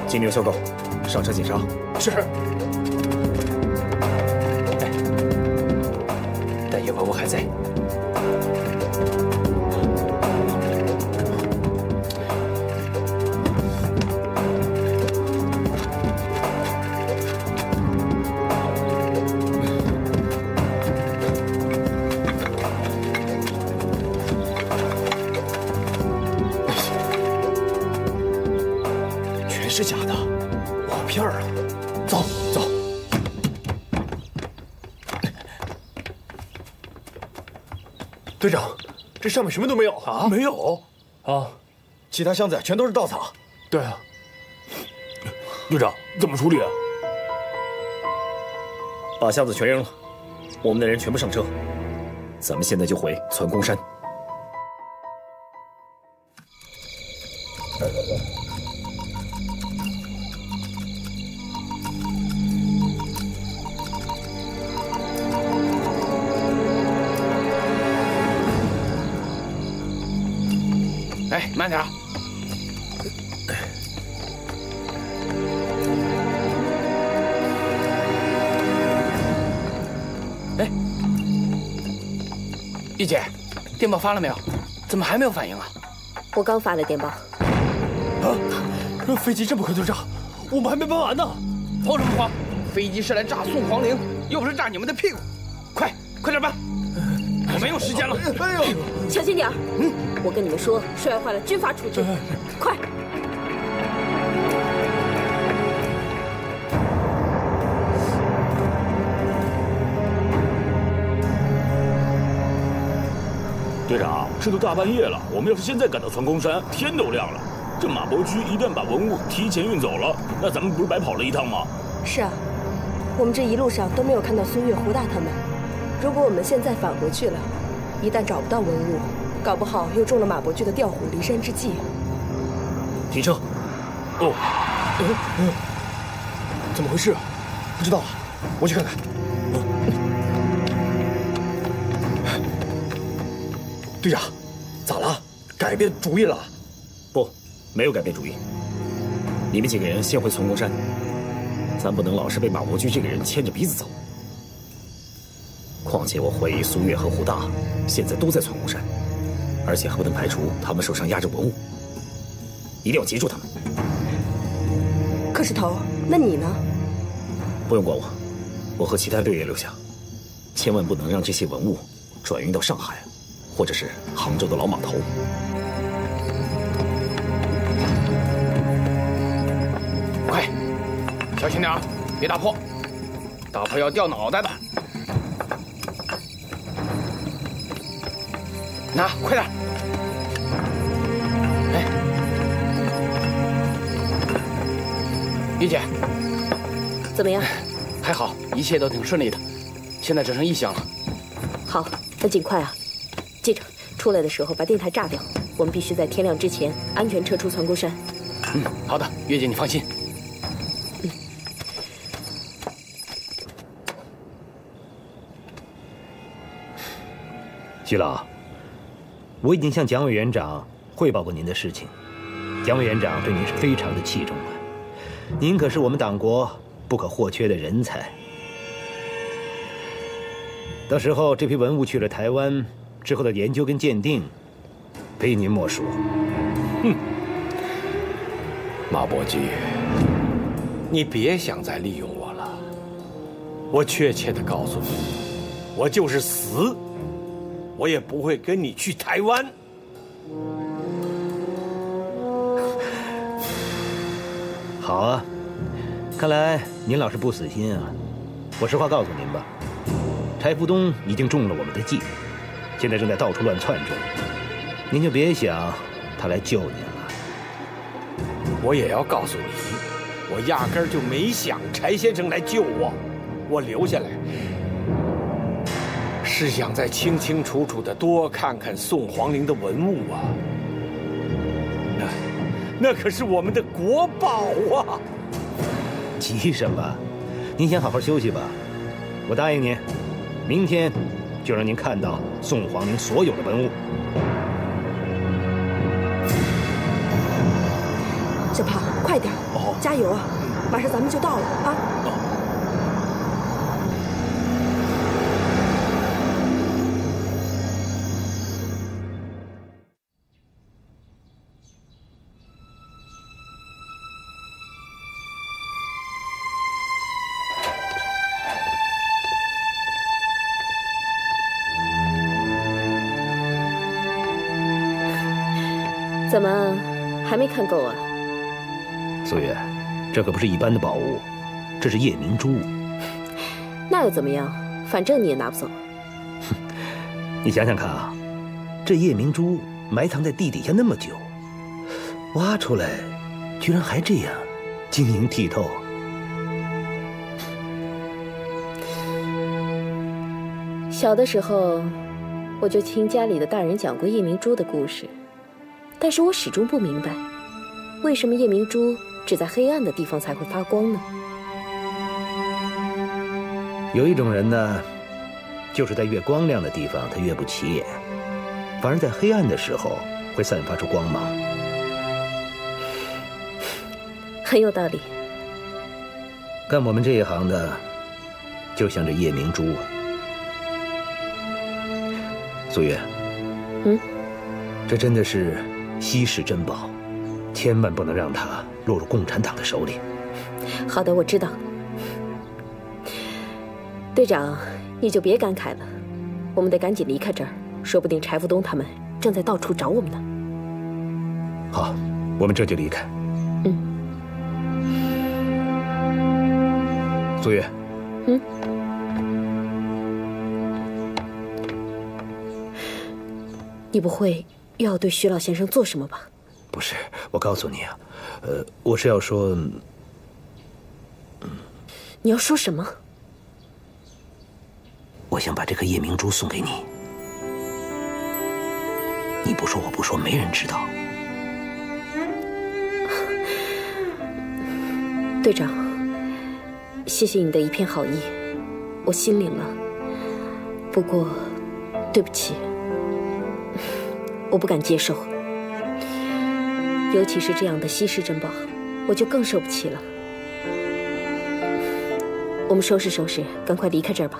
金牛小狗，上车紧刹。是。但愿文物还在。是假的，我片儿啊！走走。队长，这上面什么都没有啊！没有啊，其他箱子全都是盗藏。对啊。队长，怎么处理啊？把箱子全扔了，我们的人全部上车，咱们现在就回存公山。 慢点，哎，玉姐，电报发了没有？怎么还没有反应啊？我刚发的电报。啊！飞机这么快就炸，我们还没搬完呢！慌什么慌？飞机是来炸宋皇陵，又不是炸你们的屁股！快，快点搬！我没有时间了。哎呦，小心点。嗯。 我跟你们说，摔坏了军法处置，快！队长，这都大半夜了，我们要是现在赶到存公山，天都亮了。这马伯驹一旦把文物提前运走了，那咱们不是白跑了一趟吗？是啊，我们这一路上都没有看到孙越、胡大他们。如果我们现在返回去了，一旦找不到文物， 搞不好又中了马伯驹的调虎离山之计。停车！哦，怎么回事啊？不知道啊，我去看看。队长，咋了？改变主意了？不，没有改变主意。你们几个人先回存公山，咱不能老是被马伯驹这个人牵着鼻子走。况且我怀疑苏越和胡大现在都在存公山。 而且还不能排除他们手上压着文物，一定要截住他们。可是头，那你呢？不用管我，我和其他队员留下，千万不能让这些文物转运到上海，或者是杭州的老码头。快，小心点啊，别打破，打破要掉脑袋的。 拿，快点！哎，玉姐，怎么样？还好，一切都挺顺利的。现在只剩一箱了。好，那尽快啊！记着，出来的时候把电台炸掉。我们必须在天亮之前安全撤出存公山。嗯，好的，玉姐，你放心。 徐老，我已经向蒋委员长汇报过您的事情。蒋委员长对您是非常的器重啊，您可是我们党国不可或缺的人才。到时候这批文物去了台湾之后的研究跟鉴定，非您莫属。哼，马伯基，你别想再利用我了。我确切的告诉你，我就是死，我也不会跟你去台湾。 好啊，看来您老是不死心啊！我实话告诉您吧，柴福东已经中了我们的计，现在正在到处乱窜中，您就别想他来救您了。我也要告诉你，我压根儿就没想柴先生来救我，我留下来是想再清清楚楚的多看看宋皇陵的文物啊。 那可是我们的国宝啊！急什么？您先好好休息吧。我答应您，明天就让您看到宋皇陵所有的文物。小胖，快点！哦，加油啊！马上咱们就到了啊！怎么还没看够啊？素月，这可不是一般的宝物，这是夜明珠。那又怎么样？反正你也拿不走。哼，你想想看啊，这夜明珠埋藏在地底下那么久，挖出来，居然还这样晶莹剔透。小的时候，我就听家里的大人讲过夜明珠的故事。 但是我始终不明白，为什么夜明珠只在黑暗的地方才会发光呢？有一种人呢，就是在越光亮的地方他越不起眼，反而在黑暗的时候会散发出光芒。很有道理。干我们这一行的，就像这夜明珠啊。素月。嗯。这真的是 稀世珍宝，千万不能让它落入共产党的手里。好的，我知道。队长，你就别感慨了，我们得赶紧离开这儿，说不定柴福东他们正在到处找我们呢。好，我们这就离开。嗯。苏月。嗯。你不会 又要对徐老先生做什么吧？不是，我告诉你啊，我是要说，你要说什么？我想把这颗夜明珠送给你，你不说我不说，没人知道。队长，谢谢你的一片好意，我心领了。不过，对不起， 我不敢接受，尤其是这样的稀世珍宝，我就更受不起了。我们收拾收拾，赶快离开这儿吧。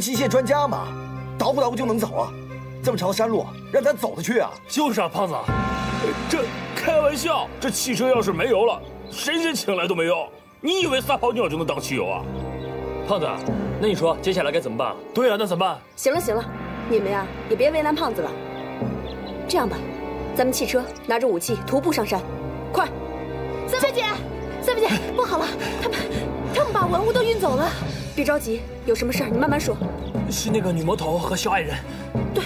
机械专家嘛，捣鼓捣鼓就能走啊？这么长的山路，让咱走得去啊？就是啊，胖子，这开玩笑，这汽车要是没油了，谁先请来都没用。你以为撒泡尿就能当汽油啊？胖子，那你说接下来该怎么办？对啊，那怎么办？行了行了，你们呀也别为难胖子了。这样吧，咱们汽车拿着武器徒步上山，快！三妹姐，不好了，他们把文物都运走了。 别着急，有什么事儿你慢慢说。是那个女魔头和小矮人，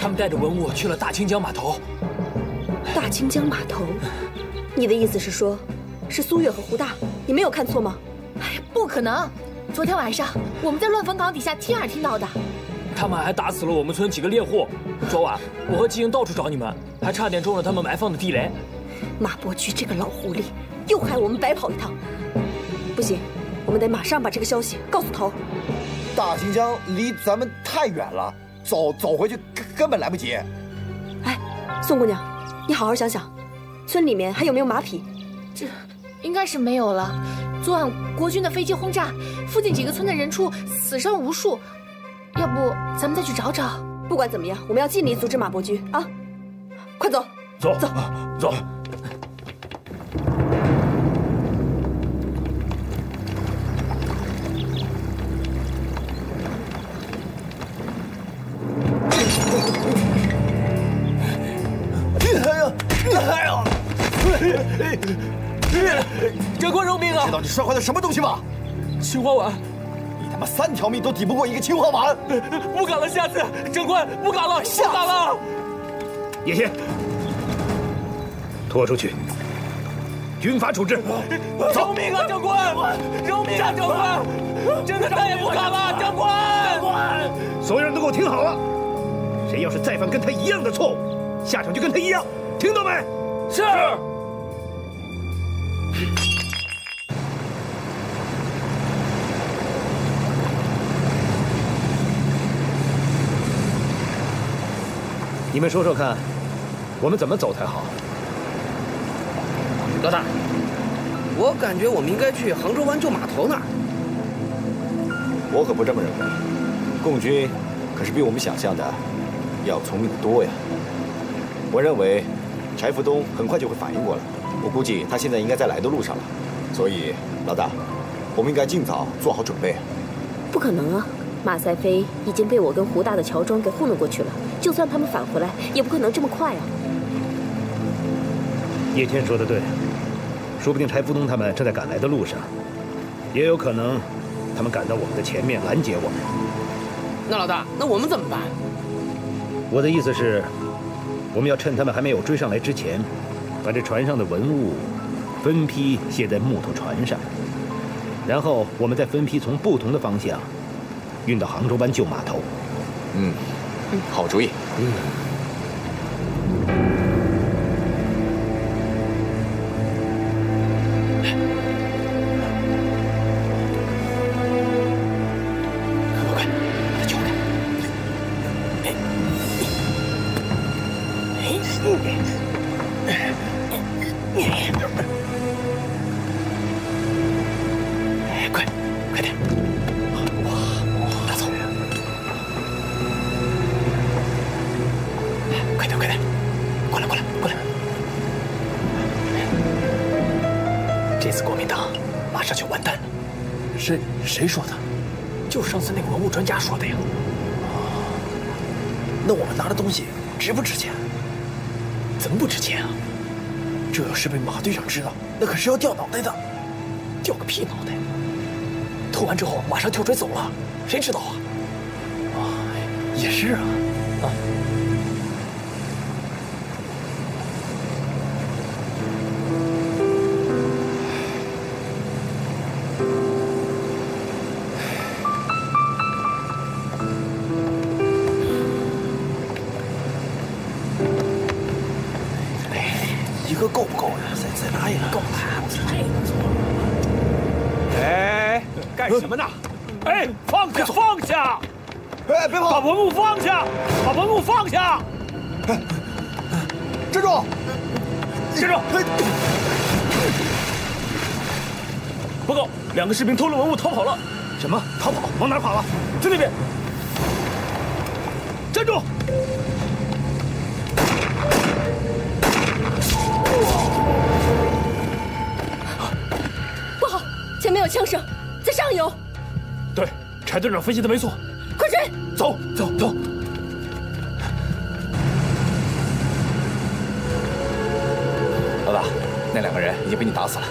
他们带着文物去了大清江码头。大清江码头，你的意思是说，是苏月和胡大，你没有看错吗？哎，不可能！昨天晚上我们在乱坟岗底下亲耳听到的。他们还打死了我们村几个猎户。昨晚我和季英到处找你们，还差点中了他们埋放的地雷。马伯驹这个老狐狸，又害我们白跑一趟。不行，我们得马上把这个消息告诉头。大秦江离咱们太远了，走回去根本来不及。哎，宋姑娘，你好好想想，村里面还有没有马匹？这。 应该是没有了。昨晚国军的飞机轰炸，附近几个村的人畜死伤无数。要不咱们再去找找？不管怎么样，我们要尽力阻止马伯驹啊！快走，走。哎呀！ 长官饶命啊！知道你摔坏了什么东西吗？青花碗！你他妈3条命都抵不过一个青花碗！不敢了，下次长官不敢了，不敢了！叶先，拖出去，军法处置。饶命啊，长官！饶命啊，长官！真的再也不敢了，长官！所有人都给我听好了，谁要是再犯跟他一样的错误，下场就跟他一样，听到没？是。 你们说说看，我们怎么走才好？老大，我感觉我们应该去杭州湾旧码头那儿。我可不这么认为，共军可是比我们想象的要聪明得多呀。我认为柴福东很快就会反应过来。 我估计他现在应该在来的路上了，所以老大，我们应该尽早做好准备。不可能啊！马赛飞已经被我跟胡大的乔装给糊弄过去了，就算他们返回来，也不可能这么快啊！叶天说的对，说不定柴福东他们正在赶来的路上，也有可能他们赶到我们的前面拦截我们。那老大，那我们怎么办？我的意思是，我们要趁他们还没有追上来之前。 把这船上的文物分批卸在木头船上，然后我们再分批从不同的方向运到杭州湾旧码头。嗯，好主意。谁说的？就是上次那个文物专家说的呀。那我们拿的东西值不值钱？怎么不值钱啊？这要是被马队长知道，那可是要掉脑袋的。掉个屁脑袋！偷完之后马上跳水走了，谁知道啊？啊，也是啊。啊。两个士兵偷了文物逃跑了，什么？逃跑？往哪跑了？就那边！站住！不好，前面有枪声，在上游。对，柴队长分析的没错。快追！走！ 老大，那两个人已经被你打死了，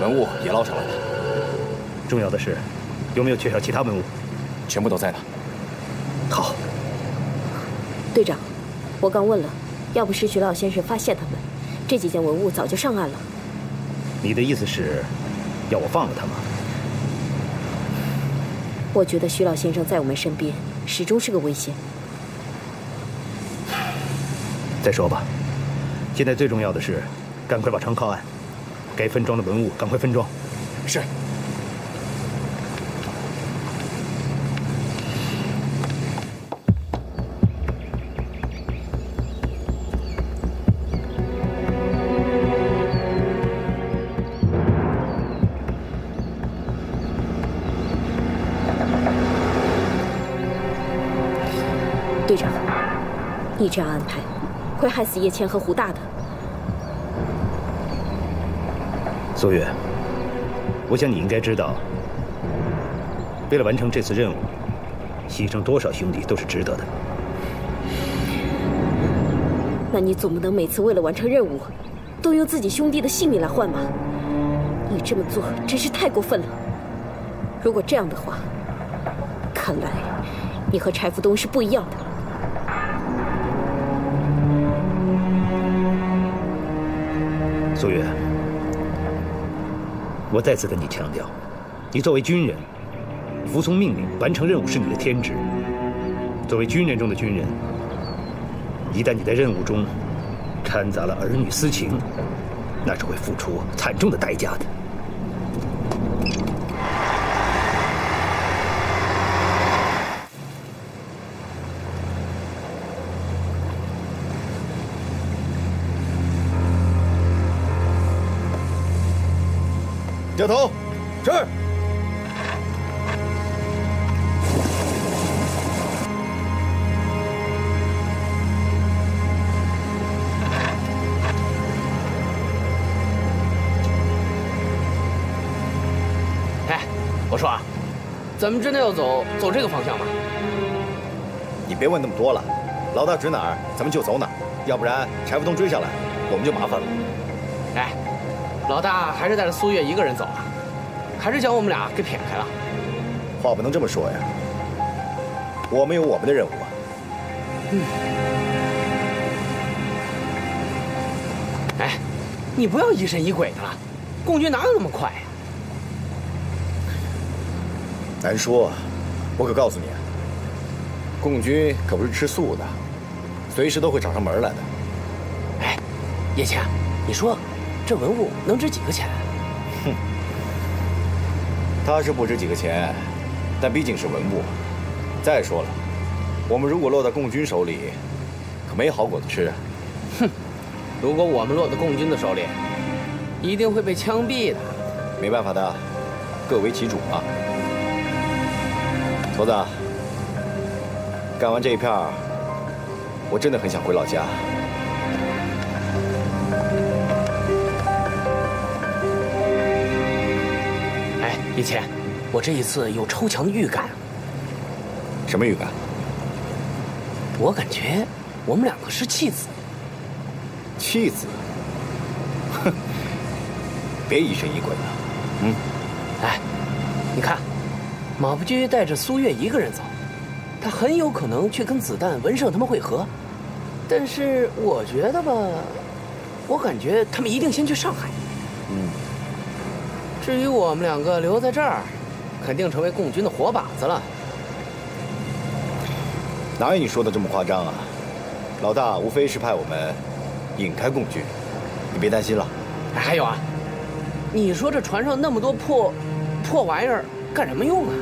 文物也捞上来了。 重要的是，有没有缺少其他文物？全部都在呢。好，队长，我刚问了，要不是徐老先生发现他们，这几件文物早就上岸了。你的意思是，要我放了他吗？我觉得徐老先生在我们身边，始终是个危险。再说吧，现在最重要的是，赶快把船靠岸，该分装的文物赶快分装。是。 队长，你这样安排，会害死叶谦和胡大的。苏月，我想你应该知道，为了完成这次任务，牺牲多少兄弟都是值得的。那你总不能每次为了完成任务，都用自己兄弟的性命来换吧？你这么做真是太过分了。如果这样的话，看来你和柴福东是不一样的。 苏月，我再次跟你强调，你作为军人，服从命令、完成任务是你的天职。作为军人中的军人，一旦你在任务中掺杂了儿女私情，那是会付出惨重的代价的。 掉头，是。哎，我说啊，咱们真的要走这个方向吗？你别问那么多了，老大指哪儿，咱们就走哪儿，要不然柴福东追下来，我们就麻烦了。哎。 老大还是带着苏月一个人走啊，还是将我们俩给撇开了。话不能这么说呀，我们有我们的任务啊。嗯。哎，你不要疑神疑鬼的了，共军哪有那么快呀？难说，我可告诉你啊，共军可不是吃素的，随时都会找上门来的。哎，叶谦，你说。 这文物能值几个钱？哼，它是不值几个钱，但毕竟是文物。再说了，我们如果落到共军手里，可没好果子吃。哼，如果我们落到共军的手里，一定会被枪毙的。没办法的，各为其主嘛。头子，干完这一片儿，我真的很想回老家。 以前，我这一次有超强的预感。什么预感？我感觉我们两个是弃子。弃子？哼，别疑神疑鬼了。嗯。哎，你看，马步居带着苏月一个人走，他很有可能去跟子弹、文胜他们会合。但是我觉得吧，我感觉他们一定先去上海。嗯。 至于我们两个留在这儿，肯定成为共军的活靶子了。哪有你说的这么夸张啊？老大无非是派我们引开共军，你别担心了。还有啊，你说这船上那么多破玩意儿，干什么用啊？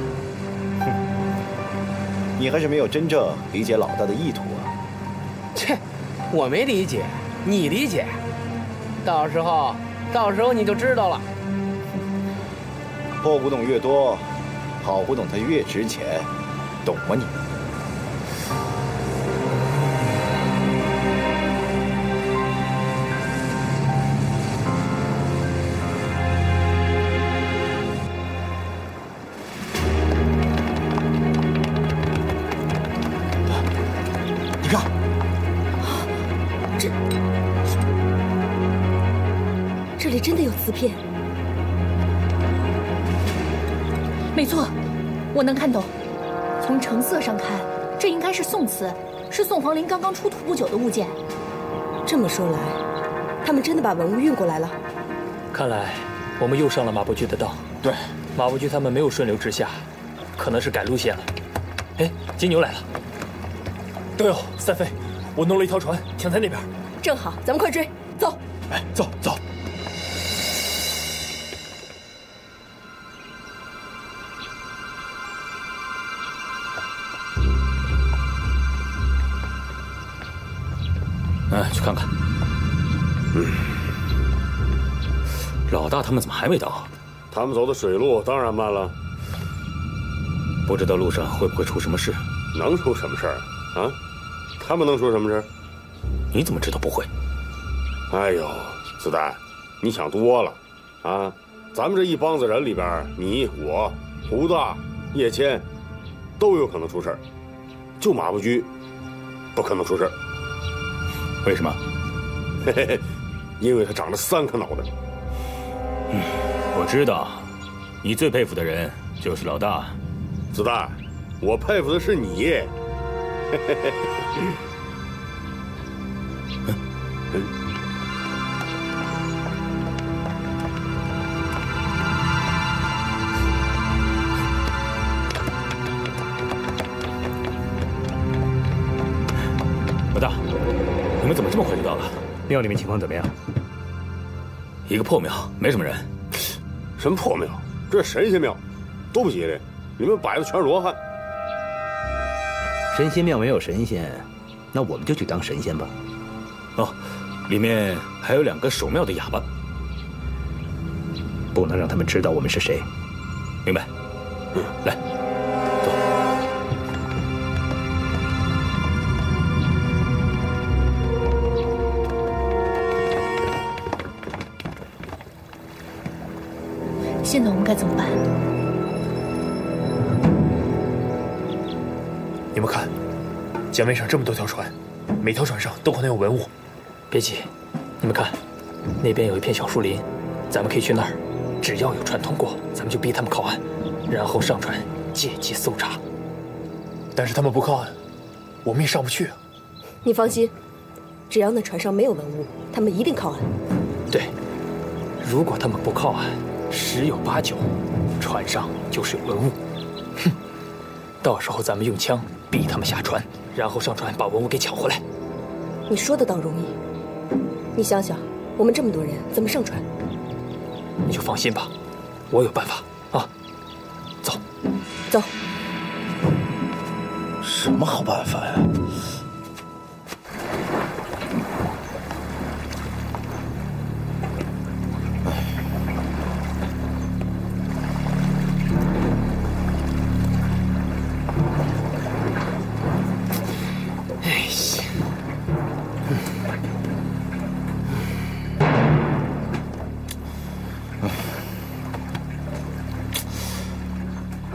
哼，你还是没有真正理解老大的意图啊。切，我没理解，你理解。到时候你就知道了。 破古董越多，好古董它越值钱，懂吗你？你看，这里真的有瓷片。 没错，我能看懂。从成色上看，这应该是宋瓷，是宋皇陵刚刚出土不久的物件。这么说来，他们真的把文物运过来了。看来我们又上了马伯驹的当。对，马伯驹他们没有顺流直下，可能是改路线了。哎，金牛来了。队友，三飞，我弄了一条船，停在那边。正好，咱们快追，走。哎，走走。 哎，去看看。嗯，老大他们怎么还没到？他们走的水路当然慢了。不知道路上会不会出什么事？能出什么事儿啊？他们能出什么事？你怎么知道不会？哎呦，子丹，你想多了啊！咱们这一帮子人里边，你我、胡大、叶谦，都有可能出事儿，就马步驹不可能出事儿。 为什么？嘿嘿嘿，因为他长了3颗脑袋。嗯，我知道，你最佩服的人就是老大。子大，我佩服的是你。嘿嘿嘿嗯嗯、老大。 你们怎么这么快就到了？庙里面情况怎么样？一个破庙，没什么人。什么破庙？这神仙庙，多不吉利！里面摆的全是罗汉。神仙庙没有神仙，那我们就去当神仙吧。哦，里面还有2个守庙的哑巴，不能让他们知道我们是谁，明白？嗯，来。 现在我们该怎么办？你们看，江面上这么多条船，每条船上都可能有文物。别急，你们看，那边有一片小树林，咱们可以去那儿。只要有船通过，咱们就逼他们靠岸，然后上船借机搜查。但是他们不靠岸，我们也上不去啊。你放心，只要那船上没有文物，他们一定靠岸。对，如果他们不靠岸。 10有89，船上就是有文物。哼，到时候咱们用枪逼他们下船，然后上船把文物给抢回来。你说的倒容易，你想想，我们这么多人怎么上船？你就放心吧，我有办法啊。走，走。什么好办法呀？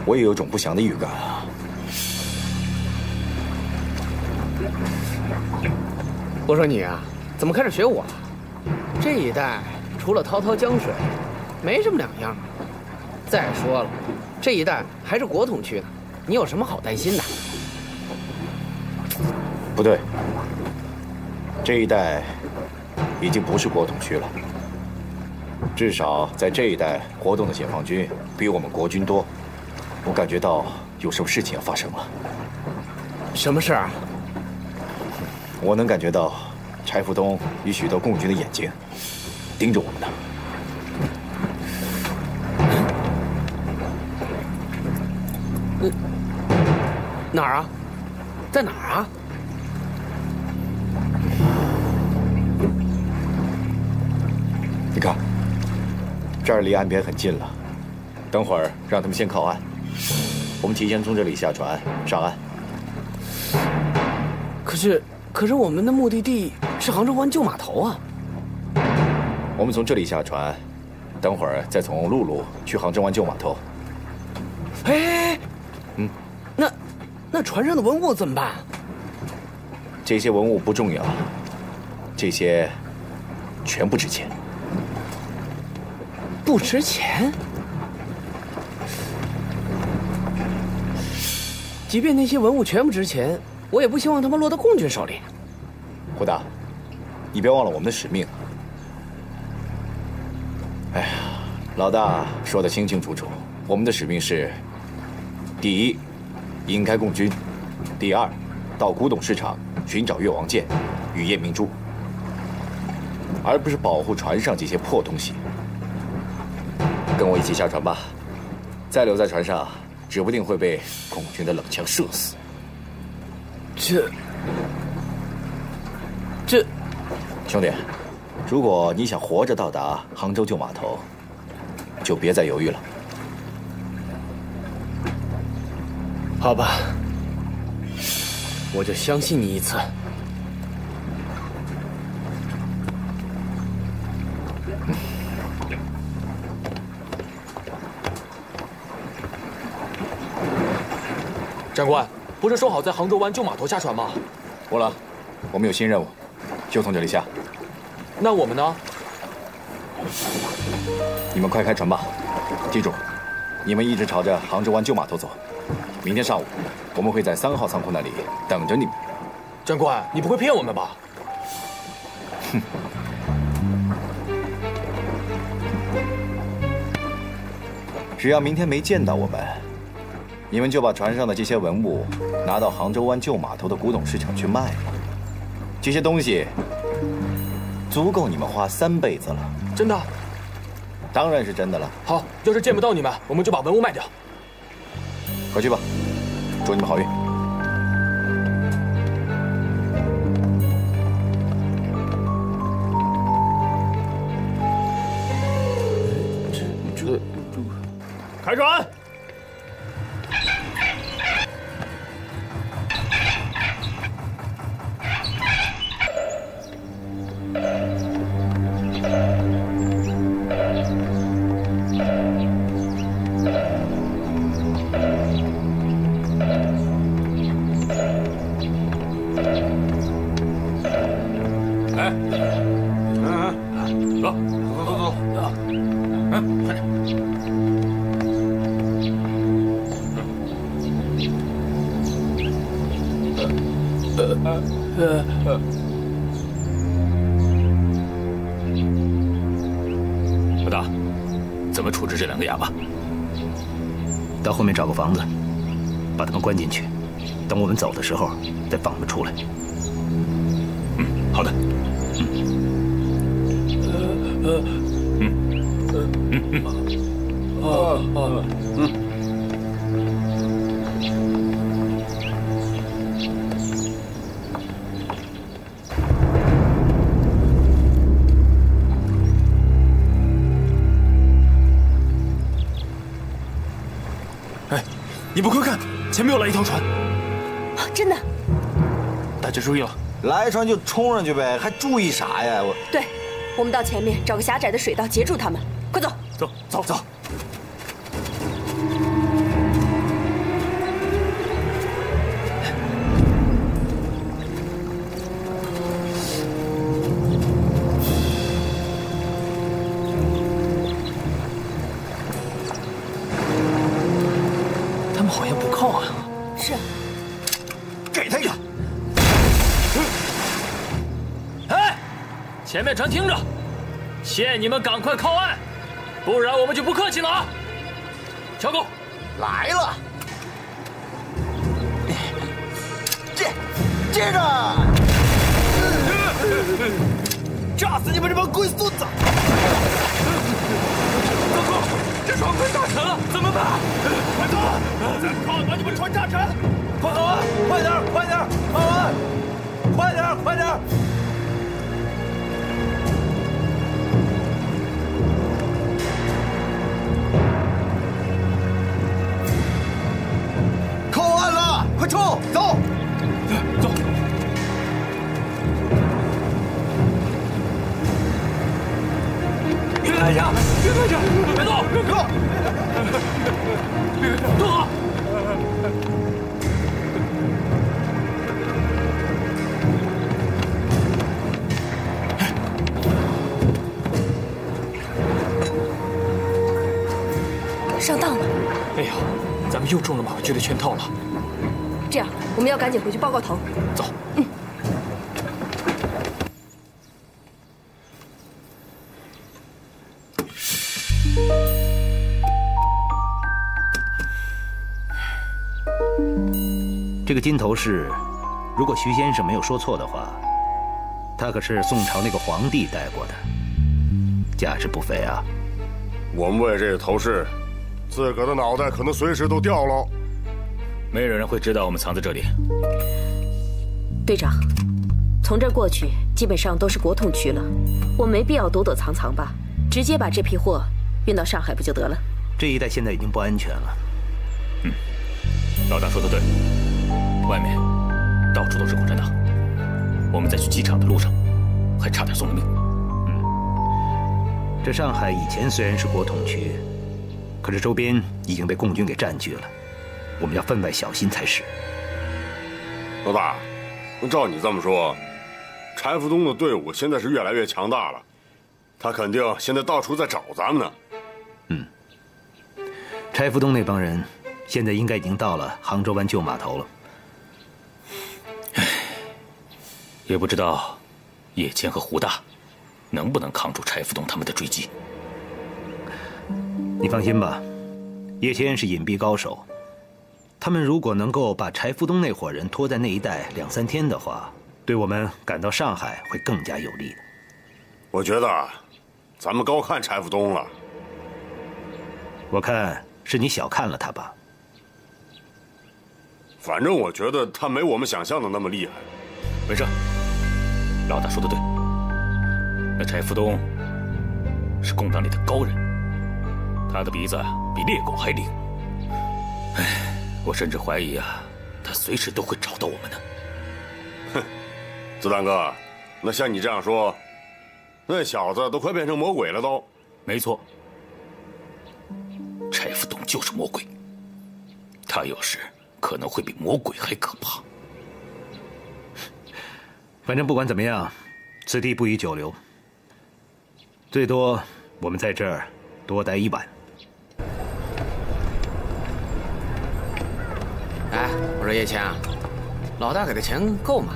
我也有种不祥的预感啊！我说你啊，怎么开始学我了？这一带除了滔滔江水，没什么2样。再说了，这一带还是国统区呢，你有什么好担心的？不对，这一带已经不是国统区了。至少在这一带活动的解放军比我们国军多。 我感觉到有什么事情要发生了。什么事啊？我能感觉到柴福东与许多共军的眼睛盯着我们呢。哪儿啊？在哪儿啊？你看，这儿离岸边很近了，等会儿让他们先靠岸。 我们提前从这里下船上岸。可是我们的目的地是杭州湾旧码头啊。我们从这里下船，等会儿再从陆路去杭州湾旧码头。哎，嗯，那船上的文物怎么办？这些文物不重要，这些全不值钱。不值钱？ 即便那些文物全不值钱，我也不希望他们落到共军手里。胡大，你别忘了我们的使命。哎呀，老大说得清清楚楚，我们的使命是：第一，引开共军；第二，到古董市场寻找越王剑与夜明珠，而不是保护船上这些破东西。跟我一起下船吧，再留在船上，指不定会被共军的冷枪射死。这，兄弟，如果你想活着到达杭州旧码头， 就别再犹豫了。好吧，我就相信你一次。长官，不是说好在杭州湾旧码头下船吗？吴郎，我们有新任务，就从这里下。那我们呢？ 你们快开船吧！记住，你们一直朝着杭州湾旧码头走。明天上午，我们会在3号仓库那里等着你们。长官，你不会骗我们吧？哼！只要明天没见到我们，你们就把船上的这些文物拿到杭州湾旧码头的古董市场去卖了。这些东西足够你们花3辈子了。真的？ 当然是真的了。好，要是见不到你们，我们就把文物卖掉。快去吧，祝你们好运。开船！老大，怎么处置这两个哑巴？到后面找个房子，把他们关进去。等我们走的时候，再放他们出来。嗯，好的。你们快看，前面又来一条船！啊，真的！大家注意了，来船就冲上去呗，还注意啥呀？我对，我们到前面找个狭窄的水道截住他们，快走！走！前面船听着，限你们赶快靠岸，不然我们就不客气了啊！小狗来了，接着，炸死你们这帮龟孙子！糟糕，这船快炸沉了，怎么办？快靠岸！再不靠岸，把你们船炸沉！快靠岸！快点！靠岸！快点！ 冲！走！别开枪！别动！坐好！上当了！哎呀，咱们又中了马未居的圈套了。 这样，我们要赶紧回去报告头。走。嗯。这个金头饰，如果徐先生没有说错的话，他可是宋朝那个皇帝戴过的，价值不菲啊。我们为这个头饰，自个的脑袋可能随时都掉了。没有人会知道我们藏在这里。队长，从这儿过去基本上都是国统区了，我没必要躲躲藏藏吧，直接把这批货运到上海不就得了？这一带现在已经不安全了。嗯，老大说的对，外面到处都是共产党，我们在去机场的路上还差点送了命。嗯，这上海以前虽然是国统区，可是周边已经被共军给占据了，我们要分外小心才是。老大。 那照你这么说，柴福东的队伍现在是越来越强大了，他肯定现在到处在找咱们呢。嗯，柴福东那帮人现在应该已经到了杭州湾旧码头了。唉，也不知道叶谦和胡大能不能抗住柴福东他们的追击。你放心吧，叶谦是隐蔽高手。 他们如果能够把柴福东那伙人拖在那一带2、3天的话，对我们赶到上海会更加有利的。我觉得，咱们高看柴福东了。我看是你小看了他吧。反正我觉得他没我们想象的那么厉害。没事，老大说的对。那柴福东是共党里的高人，他的鼻子比猎狗还灵。唉。 我甚至怀疑啊，他随时都会找到我们的。哼，子弹哥，那像你这样说，那小子都快变成魔鬼了都。没错，柴福东就是魔鬼，他有时可能会比魔鬼还可怕。反正不管怎么样，此地不宜久留，最多我们在这儿多待一晚。 哎，我说叶谦啊，老大给的钱够吗？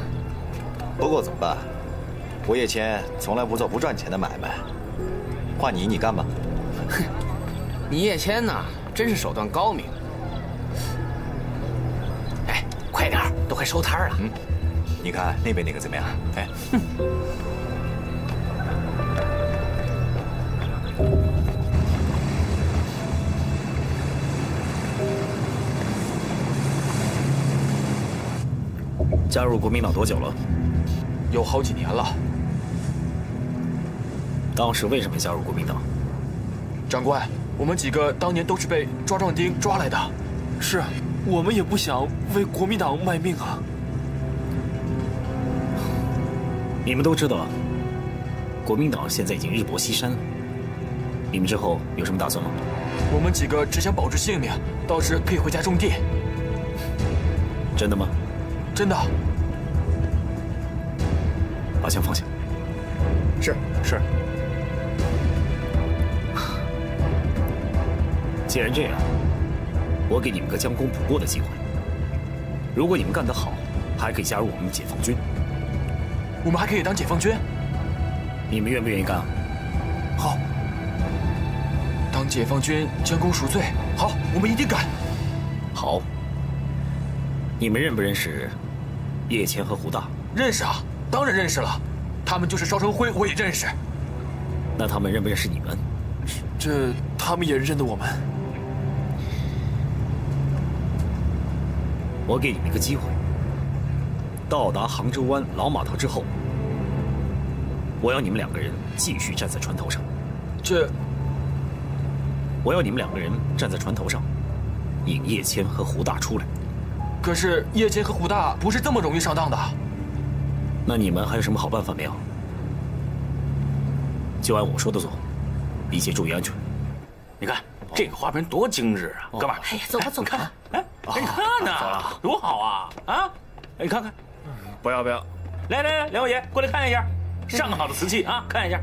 不够怎么办？我叶谦从来不做不赚钱的买卖，换你，你干吧。哼，你叶谦呐，真是手段高明。哎，快点，都快收摊了。嗯，你看那边那个怎么样？哎，哼。加入国民党多久了？有好几年了。当时为什么加入国民党？长官，我们几个当年都是被抓壮丁抓来的。是，我们也不想为国民党卖命啊。你们都知道，国民党现在已经日薄西山了。你们之后有什么打算吗？我们几个只想保住性命，到时可以回家种地。真的吗？ 真的，把枪放下。是是。既然这样，我给你们个将功补过的机会。如果你们干得好，还可以加入我们的解放军。我们还可以当解放军？你们愿不愿意干啊？好。当解放军将功赎罪。好，我们一定干。好。 你们认不认识叶谦和胡大？认识啊，当然认识了，他们就是烧成灰，我也认识。那他们认不认识你们？这他们也认得我们。我给你们一个机会，到达杭州湾老码头之后，我要你们2个人继续站在船头上。这，我要你们2个人站在船头上，引叶谦和胡大出来。 可是叶谦和胡大不是这么容易上当的。那你们还有什么好办法没有？就按我说的做，一切注意安全。你看这个花瓶多精致啊，哥们儿！哎呀，走吧走吧！哎，你看呐，多好啊啊！哎，看看，不要不要！来来来，梁伟杰过来看一下，上好的瓷器啊，看一下。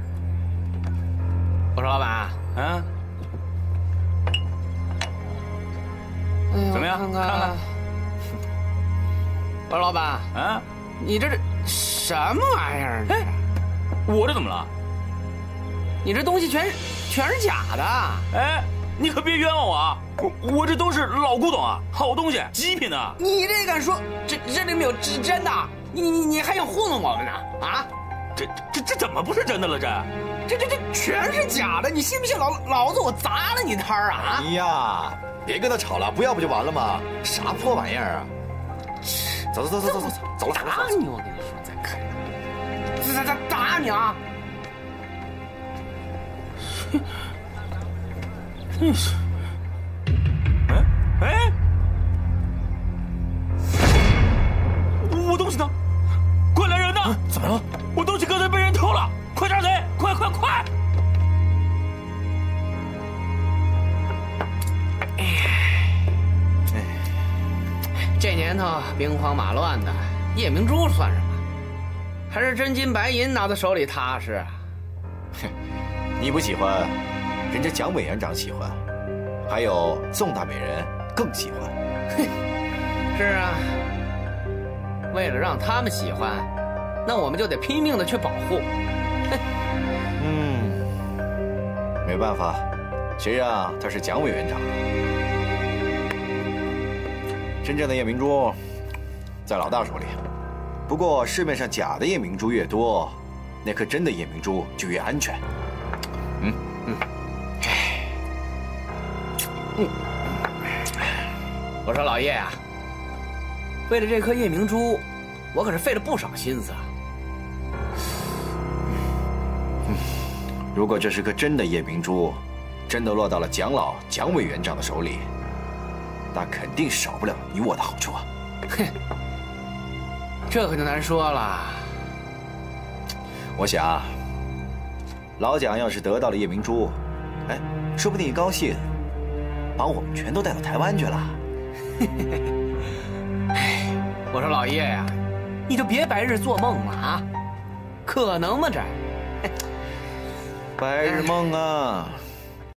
我说老板啊，怎么样？看看。 我说老板啊，你这什么玩意儿？哎，我这怎么了？你这东西全是假的！哎，你可别冤枉我啊！我这都是老古董啊，好东西，极品啊！你这敢说这里面有真的？你还想糊弄我们呢？啊？这怎么不是真的了？这全是假的！你信不信老子我砸了你摊儿啊？哎呀，别跟他吵了，不要不就完了吗？啥破玩意儿啊！走了！打你！我跟你说，再看，打你啊！ 哎，我东西呢？快来人呐！怎么了？我东西刚才被人偷了！快抓贼！快！这年头兵荒马乱的，夜明珠算什么？还是真金白银拿在手里踏实啊！哼，你不喜欢？ 人家蒋委员长喜欢，还有宋大美人更喜欢。哼，是啊，为了让他们喜欢，那我们就得拼命的去保护。嗯，没办法，谁让他是蒋委员长呢？真正的夜明珠在老大手里，不过市面上假的夜明珠越多，那颗真的夜明珠就越安全。嗯。 我说老叶啊，为了这颗夜明珠，我可是费了不少心思啊。如果这是颗真的夜明珠，真的落到了蒋委员长的手里，那肯定少不了你我的好处啊。哼，这可就难说了。我想，老蒋要是得到了夜明珠，哎，说不定一高兴。 把我们全都带到台湾去了。哎，我说老叶呀，你就别白日做梦了啊！可能吗这？白日梦啊！